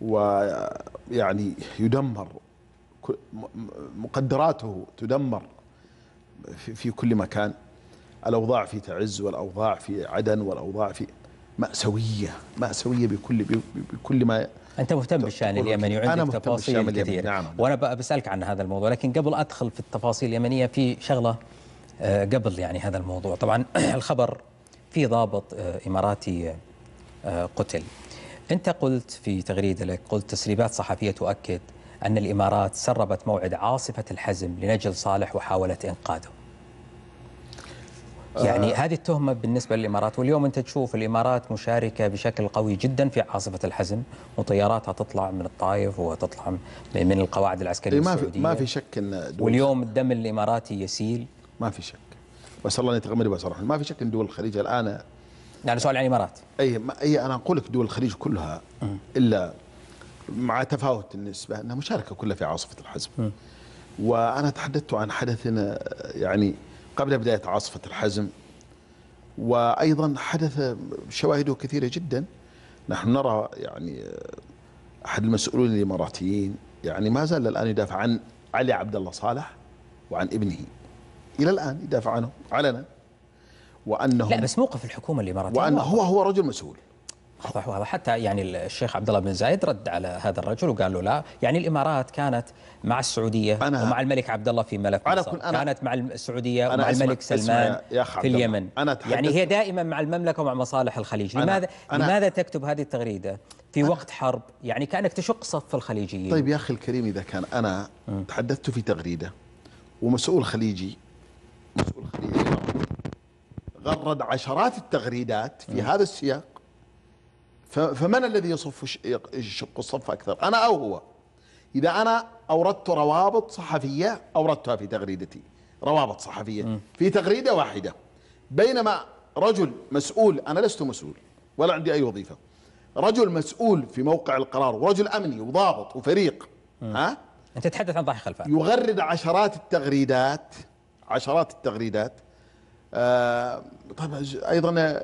ويعني يدمر مقدراته، تدمر في كل مكان. الأوضاع في تعز، والأوضاع في عدن، والأوضاع في مأساوية بكل ما. أنت مهتم بالشأن اليمني وعندك تفاصيل كثير. نعم. وأنا بسألك عن هذا الموضوع، لكن قبل أدخل في التفاصيل اليمنية في شغلة قبل يعني هذا الموضوع. طبعا الخبر في ضابط إماراتي قتل. أنت قلت في تغريدة لك، قلت تسريبات صحفية تؤكد أن الإمارات سربت موعد عاصفة الحزم لنجل صالح وحاولت إنقاذه. يعني هذه التهمة بالنسبة للإمارات، واليوم أنت تشوف الإمارات مشاركة بشكل قوي جدا في عاصفة الحزم، وطياراتها تطلع من الطائف وتطلع من القواعد العسكرية السعودية. ما في شك أن واليوم الدم الإماراتي يسيل. ما في شك، وأسأل الله أن يتغمد بصراحة. ما في شك أن دول الخليج الآن، يعني سؤال عن الإمارات. أي أنا أقول لك دول الخليج كلها إلا مع تفاوت النسبة أنها مشاركة كلها في عاصفة الحزم. وأنا تحدثت عن حدث يعني قبل بداية عاصفة الحزم، وأيضا حدث شواهده كثيرة جدا. نحن نرى يعني أحد المسؤولين الإماراتيين يعني ما زال الآن يدافع عن علي عبد الله صالح وعن ابنه، إلى الآن يدافع عنه علنا. وأنه لا، بس موقف الحكومة الإماراتية، وأنه هو رجل مسؤول. واضح. حتى يعني الشيخ عبد الله بن زايد رد على هذا الرجل وقال له لا. يعني الامارات كانت مع السعوديه ومع الملك عبد الله في ملف مصر، كانت مع السعوديه ومع الملك سلمان في اليمن. يعني هي دائما مع المملكه ومع مصالح الخليج. لماذا تكتب هذه التغريده في وقت حرب؟ يعني كانك تشق صف الخليجيين. طيب يا اخي الكريم، اذا كان انا تحدثت في تغريده ومسؤول خليجي غرد عشرات التغريدات في هذا السياق، فمن الذي يشق الصف أكثر، أنا أو هو؟ إذا أنا أوردت روابط صحفية، أوردتها في تغريدتي، روابط صحفية في تغريدة واحدة، بينما رجل مسؤول، أنا لست مسؤول، ولا عندي أي وظيفة. رجل مسؤول في موقع القرار ورجل أمني وضابط وفريق. ها؟ أنت تتحدث عن ضاحي خلفان. يغرد عشرات التغريدات، عشرات التغريدات. طبعا أيضا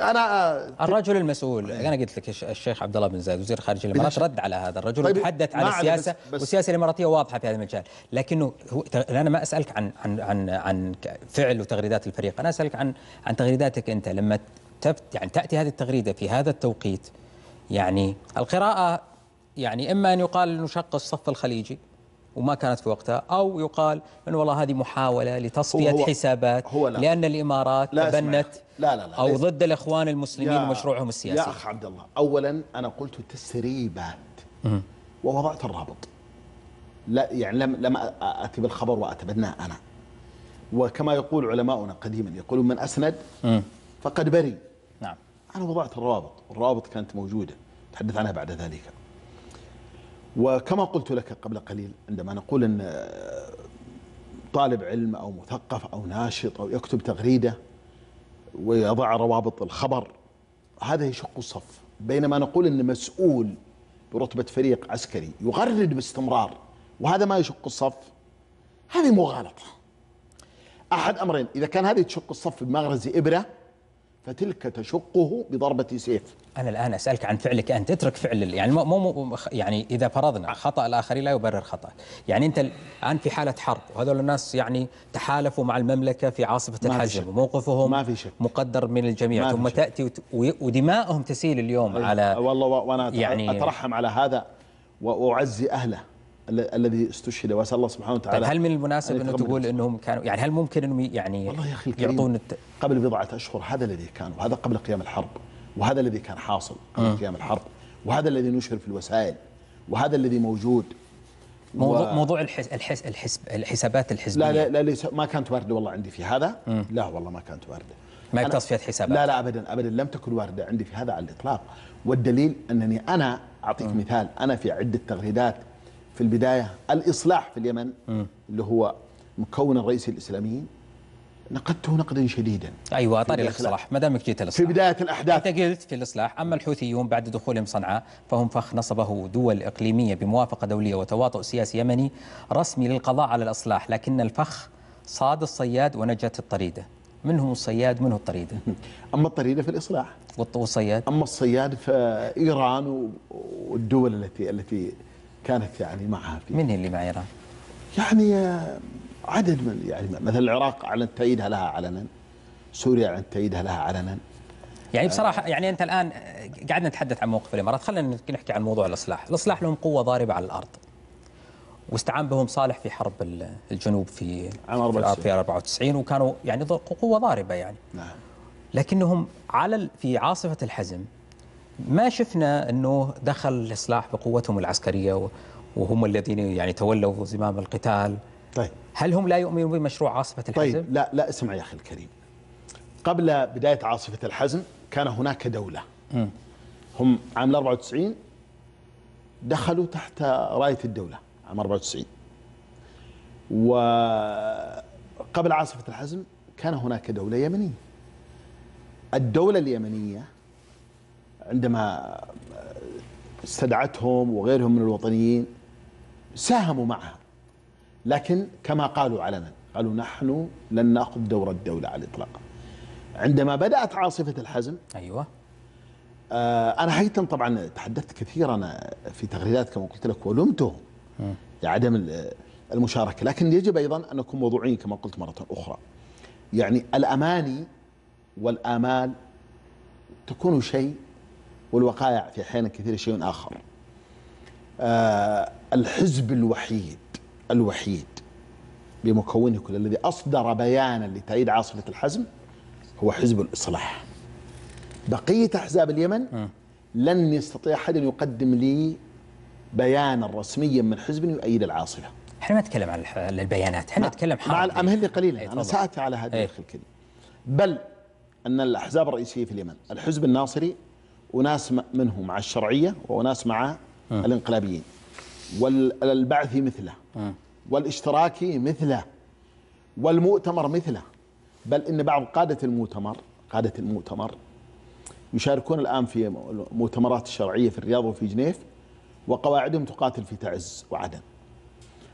أنا الرجل المسؤول، أنا قلت لك الشيخ عبد الله بن زايد وزير خارجية الإمارات رد على هذا الرجل، طيب وتحدث عن السياسة، والسياسة الإماراتية واضحة في هذا المجال، لكنه هو أنا ما أسألك عن عن عن عن فعل وتغريدات الفريق، أنا أسألك عن تغريداتك أنت لما يعني تأتي هذه التغريدة في هذا التوقيت. يعني القراءة يعني إما أن يقال إنه شق الصف الخليجي وما كانت في وقتها، أو يقال أنه والله هذه محاولة لتصفية حسابات، لأن الإمارات تبنت أو ضد الإخوان المسلمين ومشروعهم السياسي. يا أخ عبد الله، أولا أنا قلت تسريبات ووضعت الرابط، لا يعني لم أتي بالخبر وأتبناه أنا، وكما يقول علماؤنا قديما يقولون من أسند فقد بري. نعم، أنا وضعت الروابط، الروابط كانت موجودة تحدث عنها بعد ذلك. وكما قلت لك قبل قليل، عندما نقول أن طالب علم أو مثقف أو ناشط أو يكتب تغريدة ويضع روابط الخبر، هذا يشق الصف، بينما نقول أن مسؤول برتبة فريق عسكري يغرد باستمرار وهذا ما يشق الصف، هذه مغالطة. أحد أمرين، إذا كان هذه تشق الصف بمغرز إبرة فتلك تشقه بضربة سيف. أنا الآن أسألك عن فعلك أنت، اترك فعل يعني مو يعني إذا فرضنا خطأ الآخرين لا يبرر خطأ، يعني أنت الآن في حالة حرب وهذول الناس يعني تحالفوا مع المملكة في عاصفة الحزم وموقفهم مقدر من الجميع، ثم تأتي ودمائهم تسيل اليوم على والله. وأنا يعني أترحم على هذا وأعزي أهله الذي استشهد، وأسأل الله سبحانه وتعالى. طيب هل من المناسب أنه تقول أنهم كانوا يعني هل ممكن أنهم يعني والله يا أخي يعطون قبل بضعة أشهر هذا الذي كان، وهذا قبل قيام الحرب، وهذا الذي كان حاصل قبل قيام الحرب، وهذا الذي نشر في الوسائل، وهذا الذي موجود. موضوع الحسابات الحزبية لا ما كانت واردة والله عندي في هذا. لا والله ما كانت واردة، ما هي تصفية حسابات، لا أبدا أبدا لم تكن واردة عندي في هذا على الإطلاق. والدليل أنني أنا أعطيك مثال، أنا في عدة تغريدات في البداية الإصلاح في اليمن اللي هو مكون الرئيس الإسلاميين نقدته نقدا شديدا. أيوة طاري الإصلاح، ما دامك جيت الإصلاح في بداية الأحداث أنت قلت في الإصلاح. أما الحوثيون بعد دخولهم صنعاء فهم فخ نصبه دول إقليمية بموافقة دولية وتواطؤ سياسي يمني رسمي للقضاء على الإصلاح، لكن الفخ صاد الصياد ونجت الطريدة، منهم الصياد منه الطريدة. أما الطريدة في الإصلاح والصياد، أما الصياد فإيران والدول التي كانت يعني معها. في من اللي مع إيران؟ يعني عدد من يعني مثلا العراق على تأييدها لها علنا، سوريا على تأييدها لها علنا. يعني بصراحة يعني أنت الآن قاعد نتحدث عن موقف الإمارات، خلينا نحكي عن موضوع الإصلاح. الإصلاح لهم قوة ضاربة على الأرض، واستعان بهم صالح في حرب الجنوب في عام 94، وكانوا يعني قوة ضاربة يعني. نعم. لكنهم على في عاصفة الحزم ما شفنا أنه دخل الإصلاح بقوتهم العسكرية وهم الذين يعني تولوا زمام القتال. طيب هل هم لا يؤمنون بمشروع عاصفة الحزم؟ طيب لا اسمع يا أخي الكريم، قبل بداية عاصفة الحزم كان هناك دولة، هم عام 94 دخلوا تحت راية الدولة عام 94، وقبل عاصفة الحزم كان هناك دولة يمنية. الدولة اليمنية عندما استدعتهم وغيرهم من الوطنيين ساهموا معها، لكن كما قالوا علنا قالوا نحن لن نأخذ دور الدولة على الإطلاق. عندما بدأت عاصفة الحزم أيوة أنا حقيقة طبعا تحدثت كثيرا في تغريدات كما قلت لك ولمتهم لعدم المشاركة، لكن يجب أيضا أن نكون موضوعيين كما قلت مرة أخرى. يعني الأماني والآمال تكون شيء والوقائع في أحيان كثيرة شيء آخر. الحزب الوحيد بمكونه كله الذي أصدر بيانا لتأييد عاصفة الحزم هو حزب الإصلاح. بقية أحزاب اليمن لن يستطيع أحد أن يقدم لي بيانا رسميا من حزب يؤيد العاصفة. احنا ما نتكلم عن البيانات، احنا نتكلم عن أمهلني قليلا، أنا سأتي على هذا الكلام. بل أن الأحزاب الرئيسية في اليمن الحزب الناصري وناس منهم مع الشرعية وناس مع الانقلابيين، والبعثي مثله والاشتراكي مثله والمؤتمر مثله، بل إن بعض قادة المؤتمر يشاركون الآن في مؤتمرات الشرعية في الرياض وفي جنيف، وقواعدهم تقاتل في تعز وعدن.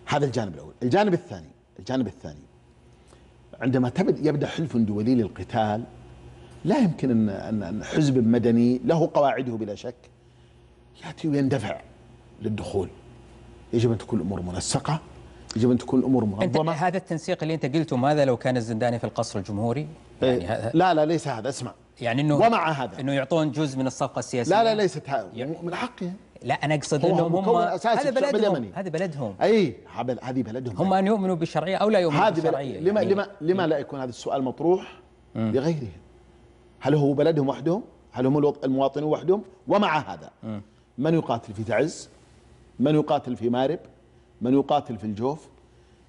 هذا الجانب الأول. الجانب الثاني عندما يبدأ حلف دولي للقتال، لا يمكن أن حزب مدني له قواعده بلا شك يأتي ويندفع للدخول. يجب أن تكون الأمور منسقة، يجب أن تكون الأمور منظمة. هذا التنسيق اللي أنت قلته، ماذا لو كان الزنداني في القصر الجمهوري؟ يعني لا ليس هذا. اسمع، يعني إنه ومع هذا إنه يعطون جزء من الصفقة السياسية. لا ليست هذا من حقهم. لا أنا أقصد أنهم هم هذا بلدهم، هذا بلدهم. أي هذه بلدهم، هم أن يؤمنوا بالشرعية أو لا يؤمنوا بالشرعية. لما لا يكون هذا السؤال مطروح لغيرهم؟ هل هو بلدهم وحدهم؟ هل هم المواطنين وحدهم؟ ومع هذا من يقاتل في تعز؟ من يقاتل في مارب؟ من يقاتل في الجوف؟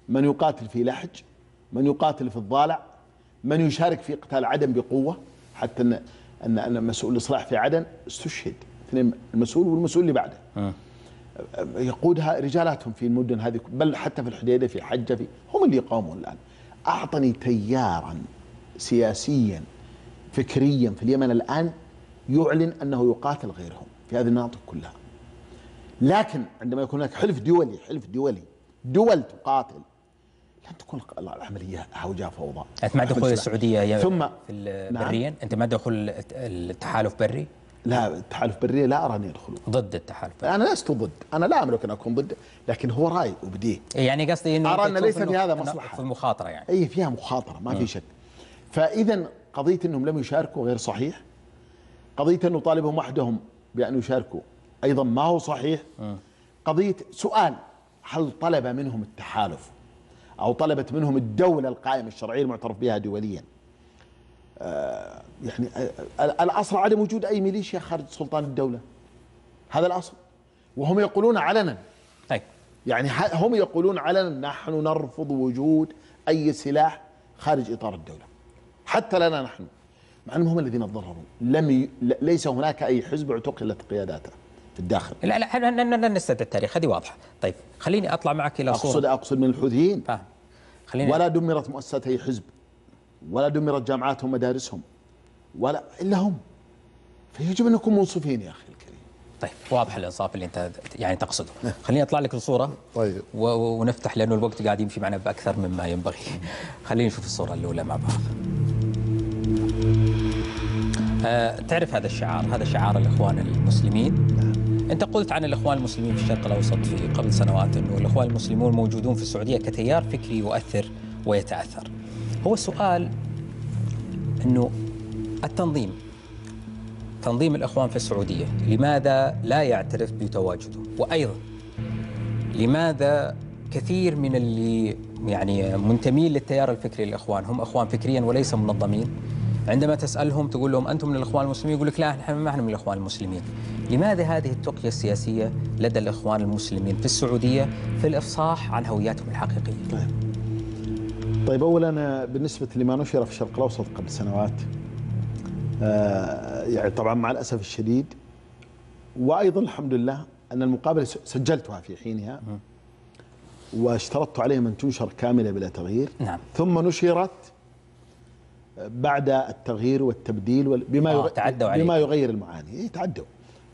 من يقاتل في لحج؟ من يقاتل في الضالع؟ من يشارك في قتال عدن بقوة؟ حتى أن مسؤول الإصلاح في عدن استشهد، اثنين، المسؤول والمسؤول اللي بعده. يقودها رجالاتهم في المدن هذه، بل حتى في الحديدة، في حجة، هم اللي يقاومون الآن. أعطني تيارا سياسيا فكريا في اليمن الآن يعلن أنه يقاتل غيرهم في هذه المناطق كلها. لكن عندما يكون هناك حلف دولي دول تقاتل، لن تكون العملية هوجة فوضى. أنت مع دخول السعودية ثم في بريا؟ نعم. أنت مع دخول التحالف بري؟ لا، التحالف بري لا أرى أن يدخلوا. ضد التحالف بري. أنا لست ضد، أنا لا أملك أن أكون ضد، لكن هو رأي وبديه. يعني قصدي أنه أرى أن ليس في هذا مصلحة، في المخاطرة يعني. أي فيها مخاطرة ما في شك. فإذا قضية أنهم لم يشاركوا غير صحيح، قضية أن نطالبهم وحدهم بأن يشاركوا أيضا ما هو صحيح. قضية سؤال، هل طلب منهم التحالف أو طلبت منهم الدولة القائمة الشرعية المعترف بها دوليا يعني الأصل عدم وجود أي ميليشيا خارج سلطان الدولة، هذا الأصل. وهم يقولون علنا، يعني هم يقولون علنا نحن نرفض وجود أي سلاح خارج إطار الدولة حتى لنا نحن، مع أنهم هم الذين تضرروا. ليس هناك أي حزب اعتقلت قياداته في الداخل. لا لن نستدعي التاريخ، هذه واضحة. طيب خليني أطلع معك إلى صورة. أقصد من الحوثيين ولا دمرت مؤسسات أي حزب، ولا دمرت جامعاتهم ومدارسهم، ولا إلا هم. فيجب أن نكون منصفين يا أخي الكريم. طيب واضح الإنصاف اللي أنت يعني تقصده. خليني أطلع لك الصورة. طيب ونفتح، لأنه الوقت قاعد يمشي معنا بأكثر مما ينبغي. خليني نشوف الصورة الأولى مع بعض. تعرف هذا الشعار، هذا شعار الإخوان المسلمين. أنت قلت عن الإخوان المسلمين في الشرق الأوسط في قبل سنوات أنه الإخوان المسلمون موجودون في السعودية كتيار فكري يؤثر ويتأثر. هو السؤال أنه تنظيم الإخوان في السعودية لماذا لا يعترف بتواجده؟ وأيضا لماذا كثير من اللي يعني منتمين للتيار الفكري للإخوان هم إخوان فكريا وليس منظمين؟ عندما تسألهم تقول لهم أنتم من الإخوان المسلمين، يقول لك لا نحن ما احنا من الإخوان المسلمين. لماذا هذه التقية السياسية لدى الإخوان المسلمين في السعودية في الإفصاح عن هوياتهم الحقيقية؟ طيب أولا بالنسبة لما نشر في الشرق الأوسط قبل سنوات، يعني طبعا مع الأسف الشديد، وأيضا الحمد لله أن المقابلة سجلتها في حينها واشترطت عليهم أن تنشر كاملة بلا تغيير. نعم. ثم نشرت بعد التغيير والتبديل بما يغير المعاني، تعدوا.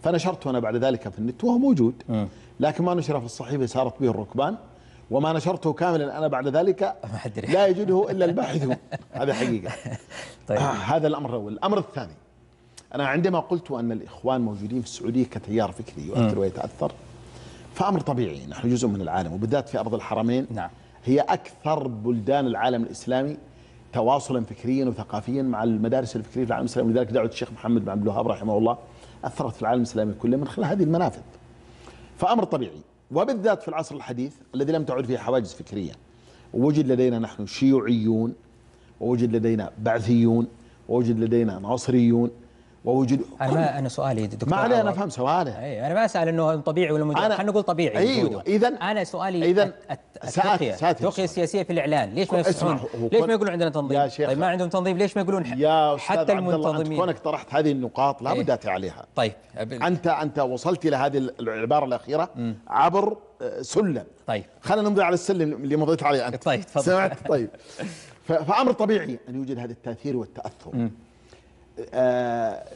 فنشرته أنا بعد ذلك في النت وهو موجود، لكن ما نشره في الصحيفة سارت به الركبان، وما نشرته كاملا أنا بعد ذلك لا يجده إلا الباحثون. هذا حقيقة. طيب. هذا الأمر الأول. الأمر الثاني، أنا عندما قلت أن الإخوان موجودين في السعودية كتيار فكري يؤثر ويتأثر، فأمر طبيعي، نحن جزء من العالم وبالذات في أرض الحرمين. نعم. هي أكثر بلدان العالم الإسلامي تواصلا فكريا وثقافيا مع المدارس الفكرية في العالم الإسلامي، لذلك دعوة الشيخ محمد بن عبد الوهاب رحمه الله أثرت في العالم الإسلامي كله من خلال هذه المنافذ. فأمر طبيعي، وبالذات في العصر الحديث الذي لم تعد فيه حواجز فكرية، ووجد لدينا نحن شيوعيون، ووجد لدينا بعثيون، ووجد لدينا ناصريون، ووجد أنا سؤالي دكتور، ما علينا نفهم سؤاله. أنا ما أسأل أنه طبيعي ولا مجرد، خلينا نقول طبيعي. أيوه. إذا أنا سؤالي التقية السياسية في الإعلان، ليش ما يفتحون؟ ليش ما يقولون عندنا تنظيم؟ طيب ما عندهم تنظيم، ليش ما يقولون حتى المنتظمين؟ كونك طرحت هذه النقاط لا بد عليها. طيب أنت وصلت إلى هذه العبارة الأخيرة عبر سلم. طيب خلينا نمضي على السلم اللي مضيت عليه أنت. طيب تفضل. سمعت؟ طيب. فأمر طبيعي أن يوجد هذا التأثير والتأثر.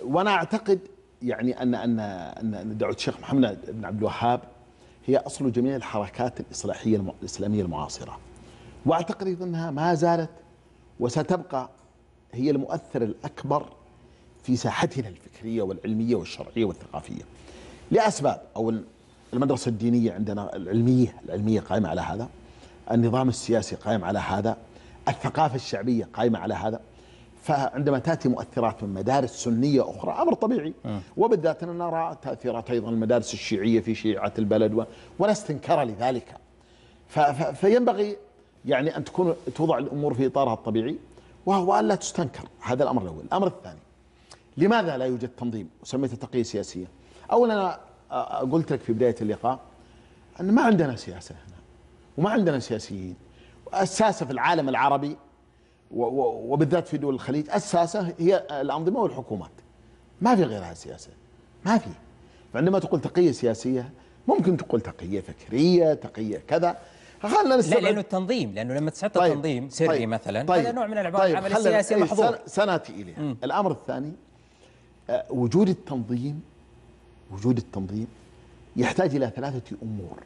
وانا اعتقد يعني ان دعوه الشيخ محمد بن عبد الوهاب هي اصل جميع الحركات الاصلاحيه الاسلاميه المعاصره، واعتقد انها ما زالت وستبقى هي المؤثر الاكبر في ساحتنا الفكريه والعلميه والشرعيه والثقافيه، لاسباب. او المدرسه الدينيه عندنا العلميه قائمه على هذا، النظام السياسي قائم على هذا، الثقافه الشعبيه قائمه على هذا. فعندما تأتي مؤثرات من مدارس سنية أخرى أمر طبيعي، وبالذات أننا نرى تأثيرات أيضا المدارس الشيعية في شيعة البلد ولا استنكار لذلك. فينبغي يعني أن تكون توضع الأمور في إطارها الطبيعي، وهو أن لا تستنكر. هذا الأمر الأول. الأمر الثاني، لماذا لا يوجد تنظيم وسميته تقية سياسية؟ أولا أنا قلت لك في بداية اللقاء أن ما عندنا سياسة هنا وما عندنا سياسيين. الساسة في العالم العربي وبالذات في دول الخليج الساسة هي الأنظمة والحكومات، ما في غيرها سياسة، ما في. فعندما تقول تقية سياسية ممكن تقول تقية فكرية، تقية كذا، خلنا نستبعد. لا، لأنه التنظيم، لأنه لما تسحط التنظيم سري مثلا، هذا نوع من العبارة العمل السياسي محظور. سنأتي إليها. الأمر الثاني، وجود التنظيم يحتاج إلى ثلاثة أمور.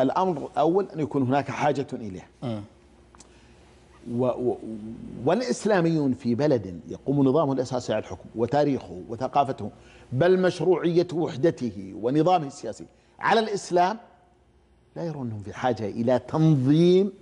الأمر الأول أن يكون هناك حاجة إليه. والإسلاميون في بلد يقوم نظامه الأساسي على الحكم وتاريخه وثقافته بل مشروعية وحدته ونظامه السياسي على الإسلام، لا يرون أنهم في حاجة إلى تنظيم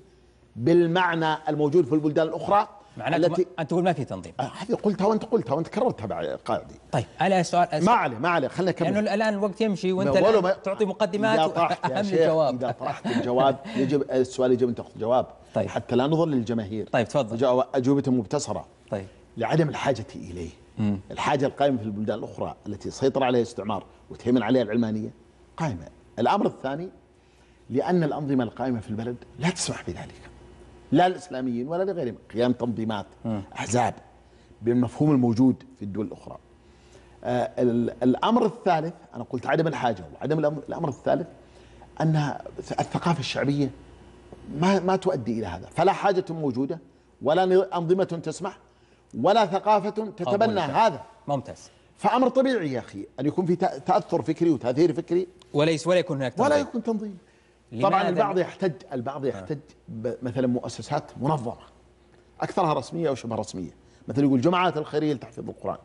بالمعنى الموجود في البلدان الأخرى. معناته أن تقول ما في تنظيم. هذه قلتها وأنت كررتها قاعدي. طيب، ألا سؤال ما عليه خلينا نكمل، لأنه الآن الوقت يمشي وأنت تعطي مقدمات أهم الجواب. إذا طرحت الجواب يجب السؤال يجب أن تأخذ جواب. طيب. حتى لا نظل للجماهير. طيب تفضل. أجوبته مبتسرة. طيب. لعدم الحاجة إليه. الحاجة القائمة في البلدان الأخرى التي سيطر عليها الاستعمار وتهيمن عليها العلمانية قائمة. الأمر الثاني، لأن الأنظمة القائمة في البلد لا تسمح بذلك، لا الإسلاميين ولا لغيرهم، قيام تنظيمات أحزاب بالمفهوم الموجود في الدول الأخرى. الأمر الثالث، أنا قلت عدم الحاجة وعدم الأمر الثالث، أن الثقافة الشعبية ما تؤدي إلى هذا، فلا حاجة موجودة ولا أنظمة تسمح ولا ثقافة تتبنى هذا. ممتاز. فأمر طبيعي يا أخي أن يكون في تأثر فكري وتأثير فكري ولا يكون هناك تنظيم. ولا يكون تنظيم. طبعا البعض يحتج مثلا مؤسسات منظمة أكثرها رسمية أو شبه رسمية، مثلا يقول جماعات الخيرية لتحفيظ القرآن.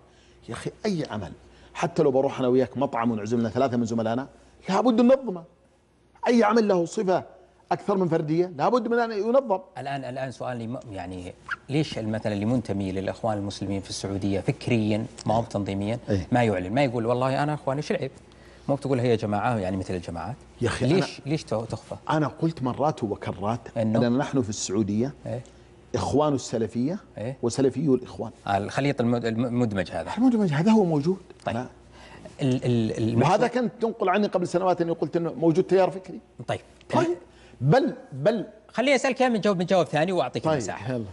يا أخي أي عمل، حتى لو بروح أنا وياك مطعم ونعزم لنا ثلاثة من زملائنا، لابد ننظمه. أي عمل له صفة أكثر من فردية لابد من أن ينظم. الآن سؤالي، يعني ليش المثل اللي منتمي للإخوان المسلمين في السعودية فكريا ما هو تنظيميا ما يعلن، ما يقول والله أنا إخواني شلعب، ما بتقول هي جماعة يعني مثل الجماعات؟ يا أخي ليش تخفى؟ أنا قلت مرات وكرات أننا نحن في السعودية إخوان السلفية وسلفي الإخوان. الخليط المدمج هذا. هو موجود. طيب. وهذا كنت تنقل عني قبل سنوات أني قلت أنه موجود تيار فكري. طيب. بل خليني اسالك اياها من جواب ثاني واعطيك المساحه. طيب يلا.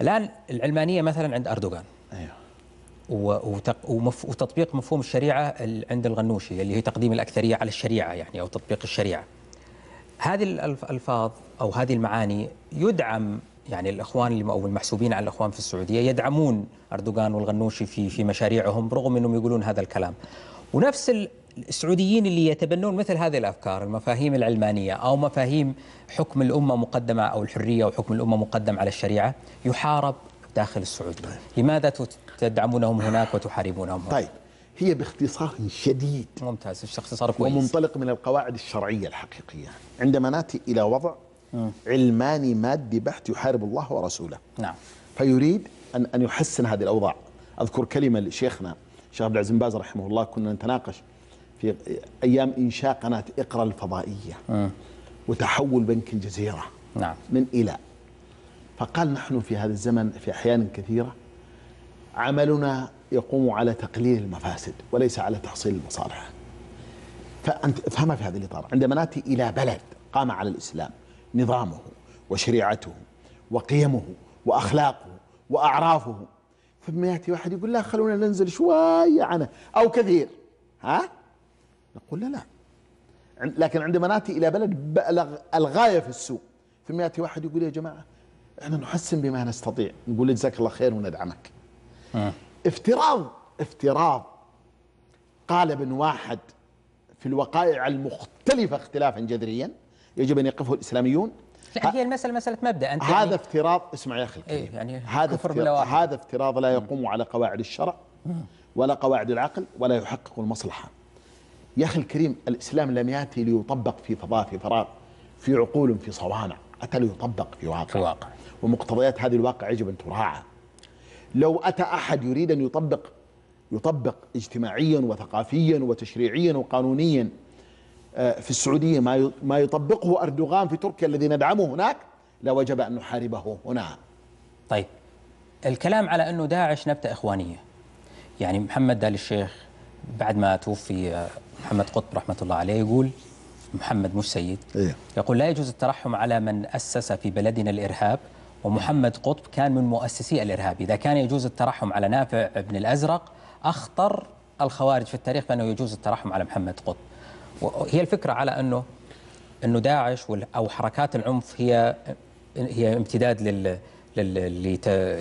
الان العلمانيه مثلا عند اردوغان. ايوه. وتطبيق مفهوم الشريعه عند الغنوشي اللي هي تقديم الاكثريه على الشريعه، يعني او تطبيق الشريعه. هذه الالفاظ او هذه المعاني يدعم، يعني الاخوان او المحسوبين على الاخوان في السعوديه يدعمون اردوغان والغنوشي في مشاريعهم رغم انهم يقولون هذا الكلام. ونفس السعوديين اللي يتبنون مثل هذه الأفكار، المفاهيم العلمانية أو مفاهيم حكم الأمة مقدمة أو الحرية وحكم الأمة مقدم على الشريعة، يحارب داخل السعودية. طيب. لماذا تدعمونهم هناك وتحاربونهم هناك؟ طيب، هي باختصار شديد. ممتاز، اختصار كويس ومنطلق من القواعد الشرعية الحقيقية. عندما نأتي إلى وضع علماني مادي بحت يحارب الله ورسوله، نعم، فيريد أن يحسن هذه الأوضاع. أذكر كلمة لشيخنا الشيخ عبد العزيز بن باز رحمه الله، كنا نتناقش في أيام إنشاء قناة إقرا الفضائية وتحول بنك الجزيرة، نعم، من إلى. فقال نحن في هذا الزمن في أحيان كثيرة عملنا يقوم على تقليل المفاسد وليس على تحصيل المصالح. فأنت افهمها في هذا الإطار. عندما نأتي إلى بلد قام على الإسلام نظامه وشريعته وقيمه وأخلاقه وأعرافه، ثم يأتي واحد يقول لا خلونا ننزل شوية عنه أو كثير، ها؟ نقول لا. لكن عندما نأتي إلى بلد بلغ الغاية في السوء، ثم يأتي واحد يقول يا جماعة احنا نحسن بما نستطيع، نقول جزاك الله خير وندعمك. افتراض قال ابن واحد في الوقائع المختلفة اختلافا جذريا يجب أن يقفه الإسلاميون. لا هي المسألة مسألة مبدأ. أنت هذا افتراض، اسمع يا أخي الكريم، يعني هذا افتراض لا يقوم على قواعد الشرع ولا قواعد العقل ولا يحقق المصلحة. يا أخي الكريم، الإسلام لم يأتي ليطبق في فضاء في فراغ في عقول في صوانع، أتى ليطبق في واقع، ومقتضيات هذه الواقع يجب أن تراعى. لو أتى أحد يريد أن يطبق اجتماعيا وثقافيا وتشريعيا وقانونيا في السعودية ما يطبقه أردوغان في تركيا الذي ندعمه هناك، لوجب أن نحاربه هنا. طيب، الكلام على أنه داعش نبتة إخوانية، يعني محمد دال الشيخ بعد ما توفي محمد قطب رحمة الله عليه يقول، محمد مش سيد، يقول لا يجوز الترحم على من أسس في بلدنا الإرهاب، ومحمد قطب كان من مؤسسي الإرهاب. إذا كان يجوز الترحم على نافع بن الأزرق أخطر الخوارج في التاريخ، فإنه يجوز الترحم على محمد قطب. وهي الفكرة على أنه داعش أو حركات العنف هي امتداد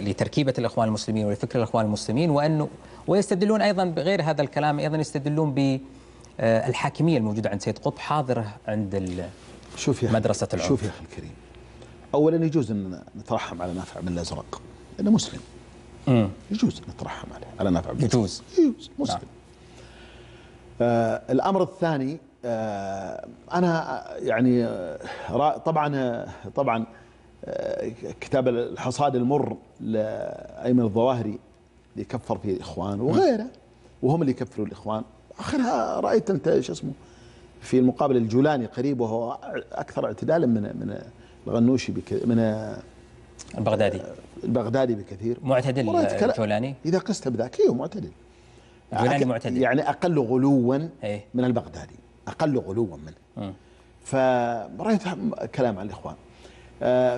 لتركيبة الإخوان المسلمين ولفكر الإخوان المسلمين، وأنه ويستدلون أيضا بغير هذا الكلام، أيضا يستدلون بالحاكمية الموجودة عند سيد قطب حاضرة عند مدرسة العنف. شوف يا أخي الكريم، أولا يجوز أن نترحم على نافع بن الأزرق لأنه مسلم. يجوز نترحم عليه على نافع بن الأزرق، يجوز مسلم. نعم. الأمر الثاني، أنا يعني طبعا كتاب الحصاد المر لأيمن الظواهري اللي كفر فيه الإخوان وغيره، وهم اللي كفروا الإخوان. آخرها رأيت أنت شو اسمه في المقابل الجولاني قريب، وهو أكثر اعتدالا من الغنوشي من البغدادي بكثير. معتدل الجولاني إذا قست بذاك، هو معتدل. يعني أقل غلوا من البغدادي، أقل غلوا منه. فرأيت كلام عن الإخوان،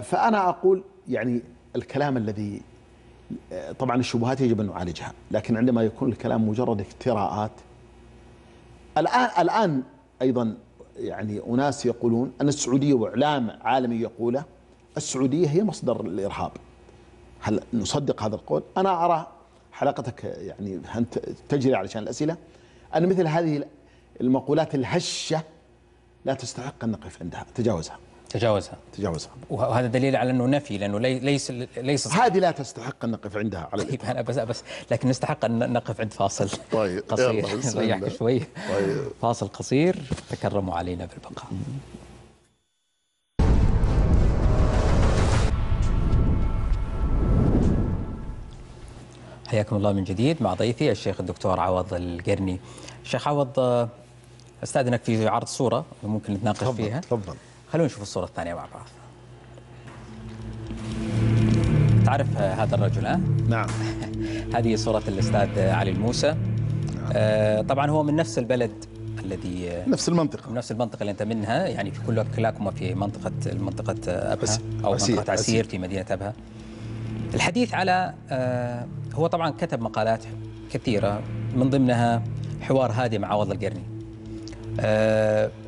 فأنا أقول يعني الكلام الذي طبعا الشبهات يجب أن نعالجها، لكن عندما يكون الكلام مجرد افتراءات. الآن أيضا يعني أناس يقولون أن السعودية، وإعلام عالمي يقوله، السعودية هي مصدر الإرهاب. هل نصدق هذا القول؟ أنا أرى حلقتك يعني أنت تجري علشان الأسئلة أن مثل هذه المقولات الهشة لا تستحق أن نقف عندها، تجاوزها. وهذا دليل على أنه نفي، لأنه ليس هذه لا تستحق أن نقف عندها على الإطلاق. بس لكن نستحق أن نقف عند فاصل قصير. ريحك شوي. فاصل قصير، تكرموا علينا بالبقاء. حياكم الله من جديد مع ضيفي الشيخ الدكتور عوض القرني. الشيخ عوض، استأذنك في عرض صورة ممكن نتناقش فيها. تفضل. خلونا نشوف الصورة الثانية مع بعض. تعرف هذا الرجل؟ نعم. هذه صورة الأستاذ علي الموسى. نعم. طبعا هو من نفس البلد الذي نفس المنطقة اللي أنت منها، يعني في كلاكما في منطقة أبها أو منطقة عسير في مدينة أبها. الحديث على هو طبعا كتب مقالات كثيرة، من ضمنها حوار هادي مع عوض القرني.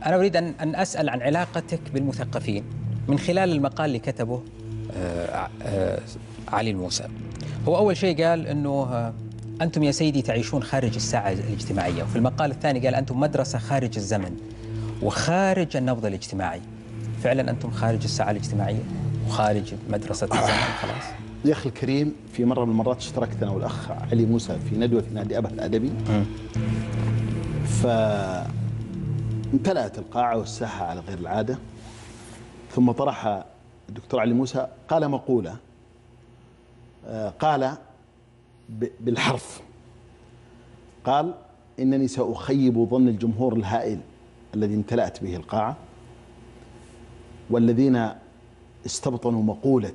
أنا أريد أن أسأل عن علاقتك بالمثقفين من خلال المقال اللي كتبه علي الموسى. هو أول شيء قال أنه أنتم يا سيدي تعيشون خارج الساعة الاجتماعية، وفي المقال الثاني قال أنتم مدرسة خارج الزمن وخارج النبض الاجتماعي. فعلا أنتم خارج الساعة الاجتماعية وخارج مدرسة الزمن. خلاص يا أخي الكريم، في مرة من المرات اشتركت أنا والأخ علي موسى في ندوة في نادي أبها الأدبي، فامتلأت القاعة والساحة على غير العادة، ثم طرح الدكتور علي موسى قال مقولة، قال بالحرف، قال إنني سأخيب ظن الجمهور الهائل الذي امتلأت به القاعة والذين استبطنوا مقولة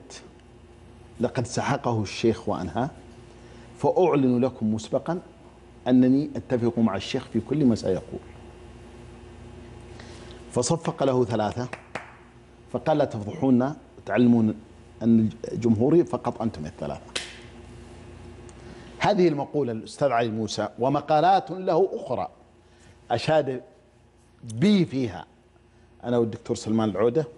لقد سحقه الشيخ وأنهاه، فأعلن لكم مسبقا أنني أتفق مع الشيخ في كل ما سيقول. فصفق له ثلاثة فقال لا تفضحونا وتعلمون أن جمهوري فقط أنتم الثلاثة. هذه المقولة للأستاذ علي موسى ومقالات له أخرى أشاد بي فيها أنا والدكتور سلمان العودة،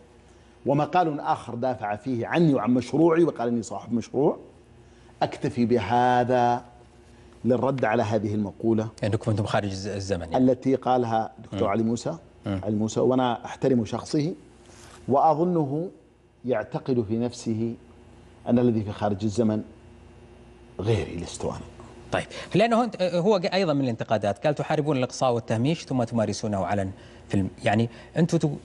ومقال آخر دافع فيه عني وعن مشروعي وقال أني صاحب مشروع، أكتفي بهذا للرد على هذه المقولة. يعني أنتم خارج الزمن يعني. التي قالها دكتور علي موسى وأنا أحترم شخصه وأظنه يعتقد في نفسه أن الذي في خارج الزمن غيري لست أنا. طيب، لأنه هو أيضا من الانتقادات قال تحاربون الإقصاء والتهميش ثم تمارسونه علنا في يعني أنتم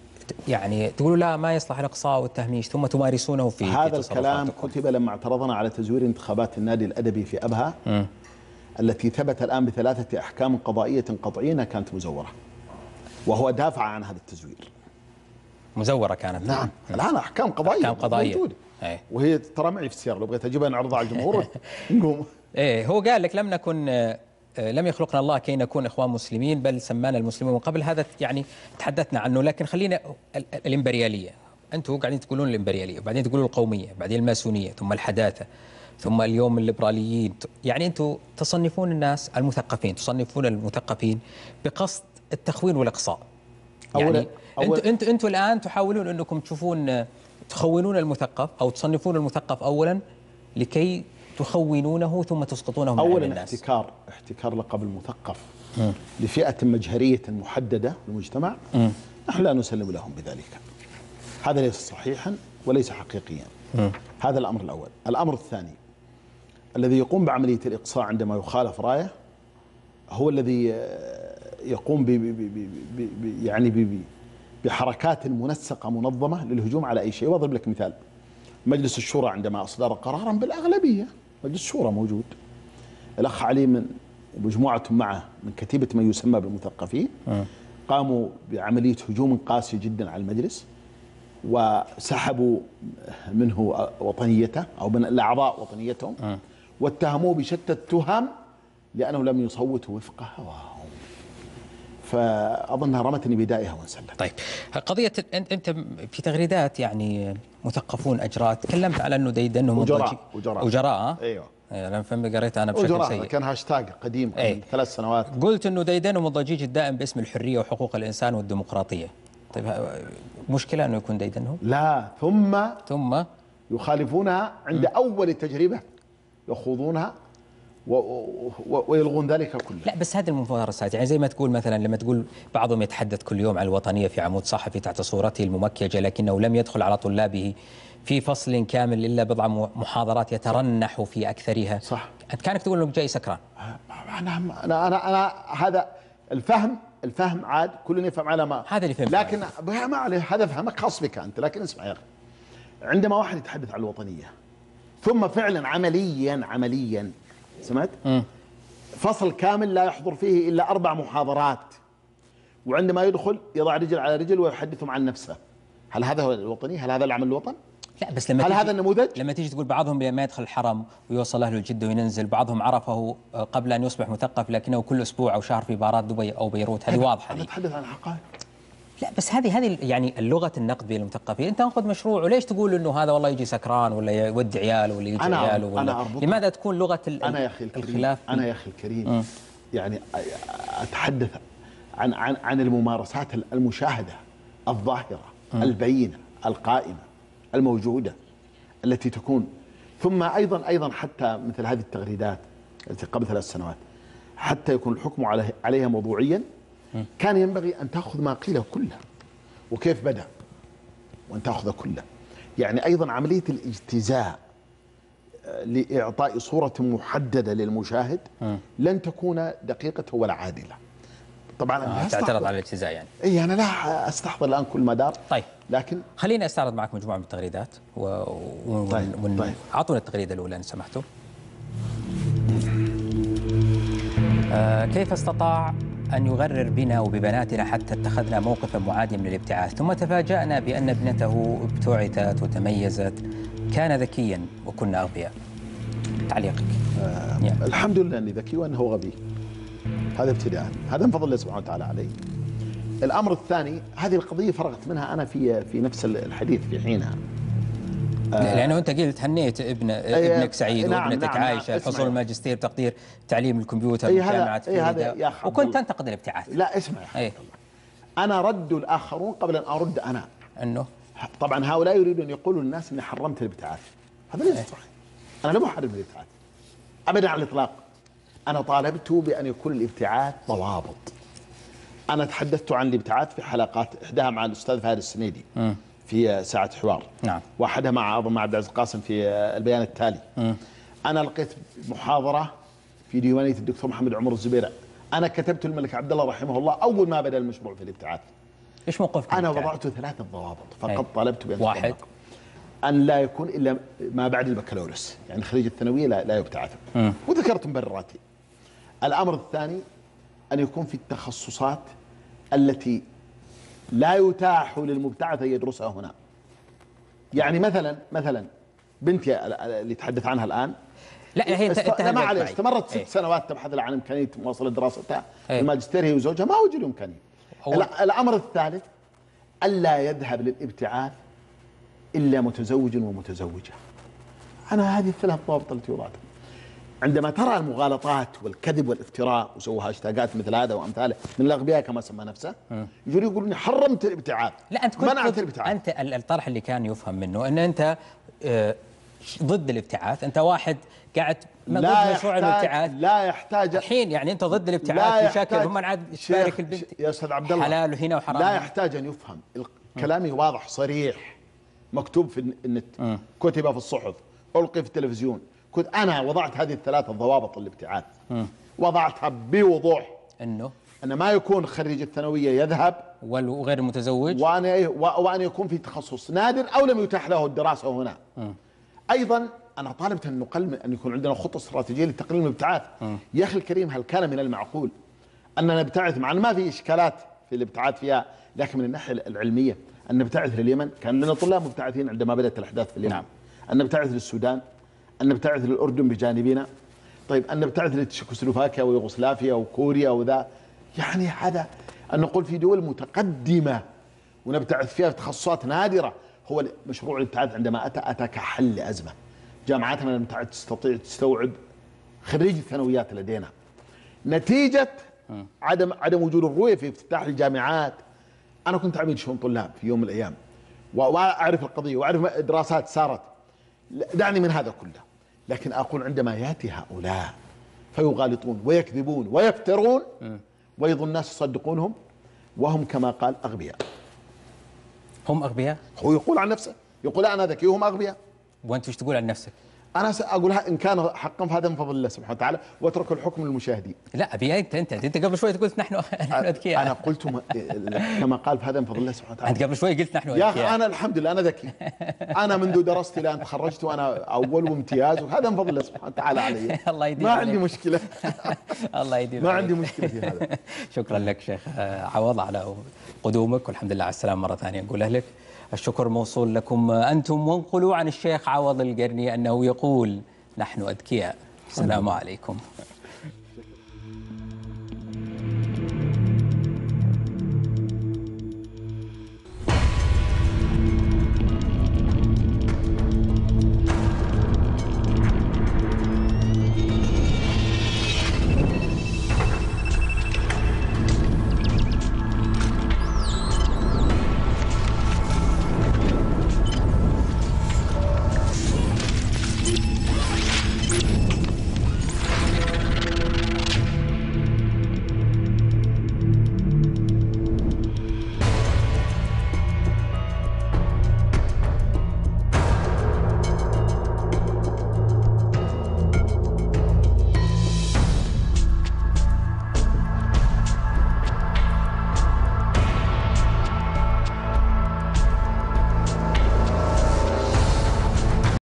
يعني تقولوا لا ما يصلح الإقصاء والتهميش ثم تمارسونه في هذا الكلام. كتب لما اعترضنا على تزوير انتخابات النادي الأدبي في أبها التي ثبت الآن ب3 أحكام قضائية قطعية كانت مزورة، وهو دافع عن هذا التزوير. مزورة كانت؟ نعم، الآن أحكام قضائية، أحكام قضائية موجودة. وهي ترى معي في السيارة، لو بغيت أجيبها نعرضها على الجمهور نقوم. إيه، هو قال لك لم نكن، لم يخلقنا الله كي نكون إخوان مسلمين، بل سمانا المسلمين من قبل. هذا يعني تحدثنا عنه، لكن خلينا الإمبريالية. أنتم قاعدين تقولون الإمبريالية، وبعدين تقولون القومية، بعدين الماسونية، ثم الحداثة، ثم اليوم الليبراليين. يعني أنتم تصنفون الناس المثقفين، تصنفون المثقفين بقصد التخوين والإقصاء. يعني أنتم الآن تحاولون أنكم تشوفون تخونون المثقف أو تصنفون المثقف أولا لكي تخونونه ثم تسقطونه من أولا الناس. احتكار لقب المثقف لفئة مجهرية محددة في المجتمع، نحن لا نسلم لهم بذلك. هذا ليس صحيحا وليس حقيقيا. هذا الأمر الأول. الأمر الثاني، الذي يقوم بعملية الإقصاء عندما يخالف راية هو الذي يقوم بحركات منسقة منظمة للهجوم على أي شيء. وأضرب لك مثال، مجلس الشورى عندما أصدر قرارا بالأغلبية، مجلس الشورى موجود، الأخ علي من مجموعة معه من كتيبة ما يسمى بالمثقفين قاموا بعملية هجوم قاسي جدا على المجلس، وسحبوا منه وطنيته أو من الأعضاء وطنيتهم، واتهموه بشتى التهم لأنه لم يصوتوا وفق هواهم. فأظنها رمتني بدائها وانسلت. طيب، قضية أنت في تغريدات يعني مثقفون أجراد تكلمت على أنه ديدنهم وجراء. أيوه، لما فهم قريت أنا بشكل سيء. كان هاشتاج قديم من 3 سنوات. قلت أنه ديدنهم الضجيج الدائم باسم الحرية وحقوق الإنسان والديمقراطية. طيب، مشكلة أنه يكون ديدنهم؟ لا، ثم يخالفونها عند أول تجربة، يخوضونها ويلغون ذلك كله. لا، بس هذه الممارسات يعني زي ما تقول مثلا لما تقول بعضهم يتحدث كل يوم عن الوطنية في عمود صحفي تحت صورته الممكجة، لكنه لم يدخل على طلابه في فصل كامل إلا بضع محاضرات يترنح في أكثرها. صح، أنت كانك تقول أنه جاي سكران. أنا هذا الفهم عاد كلنا يفهم على ما هذا اللي فهم، لكن ما عليه، هذا فهمك خاص بك أنت. لكن اسمع يا أخي، عندما واحد يتحدث عن الوطنية ثم فعلا عمليا سمعت؟ فصل كامل لا يحضر فيه إلا 4 محاضرات، وعندما يدخل يضع رجل على رجل ويحدثهم عن نفسه. هل هذا هو الوطني؟ هل هذا العمل الوطن؟ لا، بس هل هذا النموذج؟ لما تيجي تقول بعضهم لما يدخل الحرم ويوصل أهله الجدة وينزل، بعضهم عرفه قبل أن يصبح مثقف لكنه كل أسبوع أو شهر في بارات دبي أو بيروت. هذه واضحة. أنا أتحدث عن حقائق. لا، بس هذه يعني لغة النقد بين المثقفين. أنت تنقد مشروع، وليش تقول إنه هذا والله يجي سكران ولا يودي عياله ولا يجي عياله؟ ولا لماذا تكون لغة الخلاف؟ أنا يا أخي الكريم يعني أتحدث عن الممارسات المشاهدة الظاهرة البينة القائمة الموجودة التي تكون. ثم أيضا حتى مثل هذه التغريدات التي قبل 3 سنوات حتى يكون الحكم عليها موضوعيا، كان ينبغي أن تأخذ ما قيله كله وكيف بدأ وأن تأخذه كله. يعني أيضا عملية الاجتزاء لإعطاء صورة محددة للمشاهد لن تكون دقيقة ولا عادلة. طبعا أنا تعترض على الاجتزاء يعني. أي، أنا لا أستحضر الآن كل مدار. طيب، لكن خليني أستعرض معك مجموعة من التغريدات طيب. أعطونا التغريدة الأولى إن سمحتوا. كيف استطاع أن يغرر بنا وببناتنا حتى اتخذنا موقفا معاديا من الابتعاث، ثم تفاجأنا بأن ابنته ابتعثت وتميزت، كان ذكيا وكنا أغبياء. تعليقك؟ يعني. الحمد لله أني ذكي وأنه غبي، هذا ابتداء، هذا من فضل الله سبحانه وتعالى علي. الأمر الثاني، هذه القضية فرغت منها أنا في نفس الحديث في حينها، لأنه أنت قلت هنيت ابنك سعيد وابنتك عايشة حصول الماجستير تقدير تعليم الكمبيوتر بجامعة فريدة، وكنت تنتقد الابتعاث. لا، اسمع يا حبيبي، أنا رد الآخرون قبل أن أرد أنا. أنه طبعا هؤلاء يريدون أن يقولوا للناس أني حرمت الابتعاث، هذا ليس صحيح. أنا لم أحرم الابتعاث، أبدا على الإطلاق. أنا طالبته بأن يكون الابتعاث ضوابط. أنا تحدثت عن الابتعاث في حلقات، إحداها مع الأستاذ فهد السنيدي في ساعة حوار، نعم، وأحدها مع عبدالعزيز قاسم في البيان التالي. أنا لقيت محاضرة في ديوانية الدكتور محمد عمر الزبير، أنا كتبت الملك عبد الله رحمه الله أول ما بدأ المشروع في الابتعاث. إيش موقفك؟ أنا وضعت 3 ضوابط فقط، طالبت بأن واحد أن لا يكون إلا ما بعد البكالوريوس، يعني خريج الثانوية لا يبتعث، وذكرت مبرراتي. الأمر الثاني أن يكون في التخصصات التي لا يتاح للمبتعث أن يدرسها هنا. يعني مثلا بنتي اللي تحدث عنها الآن، لا هي ما عليه، استمرت 6 سنوات تبحث عن إمكانية مواصلة دراستها الماجستير هي وزوجها، ما وجدوا إمكانية. الأمر الثالث ألا يذهب للابتعاث إلا متزوج ومتزوجة. أنا هذه الثلاث ضوابط التي وضعتها. عندما ترى المغالطات والكذب والافتراء وسووا هاشتاقات مثل هذا وأمثاله من الأغبياء كما سمى نفسه، يجري يقول إني حرمت الابتعاث. لا أنت كنت منعت الابتعاث. أنت الطرح اللي كان يفهم منه أن أنت ضد الابتعاث، أنت واحد قاعد ضد مشروع الابتعاث. لا يحتاج الحين، يعني أنت ضد الابتعاث بشكل هم عاد شارك البنت يا أستاذ عبد الله حلال وهنا وحرام. لا يحتاج أن يفهم، كلامي واضح صريح، مكتوب في النت، كتب في الصحف، ألقي في التلفزيون. كنت أنا وضعت هذه الثلاث ضوابط الابتعاث، وضعتها بوضوح أن ما يكون خريج الثانوية يذهب وغير متزوج، وأن يكون في تخصص نادر أو لم يتاح له الدراسة هنا. أيضا أنا طالبت أن نقلل، أن يكون عندنا خطة استراتيجية لتقليل الابتعاث. يا أخي الكريم، هل كان من المعقول أننا نبتعث، مع أن ما في إشكالات في الابتعاث فيها، لكن من الناحية العلمية أن نبتعث لليمن، كان لنا طلاب مبتعثين عندما بدأت الأحداث في اليمن، نعم. أن نبتعث للسودان، أن نبتعث للأردن بجانبنا، طيب أن نبتعث لتشيكوسلوفاكيا ويوغوسلافيا وكوريا وذا، يعني هذا أن نقول في دول متقدمة ونبتعث فيها تخصصات نادرة. هو مشروع الابتعاث عندما أتى كحل لأزمة. جامعاتنا لم تعد تستطيع تستوعب خريج الثانويات لدينا، نتيجة عدم وجود الرؤية في افتتاح الجامعات. أنا كنت عميد شؤون طلاب في يوم من الأيام، وأعرف القضية وأعرف دراسات سارت، دعني من هذا كله، لكن أقول عندما يأتي هؤلاء فيغالطون ويكذبون ويفترون ويظن الناس يصدقونهم، وهم كما قال أغبياء. هم أغبياء؟ هو يقول عن نفسه، يقول أنا ذكي وهم أغبياء. وأنت وش تقول عن نفسك؟ أنا سأقولها إن كان حقا فهذا من فضل الله سبحانه وتعالى، وأترك الحكم للمشاهدين. لا أبي أنت قبل شوي قلت نحن أذكياء. أنا قلت كما قال فهذا من فضل الله سبحانه وتعالى. أنت قبل شوي قلت نحن أذكياء. يا أخي أنا الحمد لله أنا ذكي، أنا منذ درست إلى أن تخرجت وأنا أول وامتياز، وهذا من فضل الله سبحانه وتعالى علي. الله يديم، ما عندي مشكلة. الله يديم، ما عندي مشكلة في هذا. شكرا لك شيخ عوض على قدومك، والحمد لله على السلامة مرة ثانية. أقول أهلك الشكر موصول لكم أنتم، وانقلوا عن الشيخ عوض القرني أنه يقول نحن أذكياء. السلام عليكم.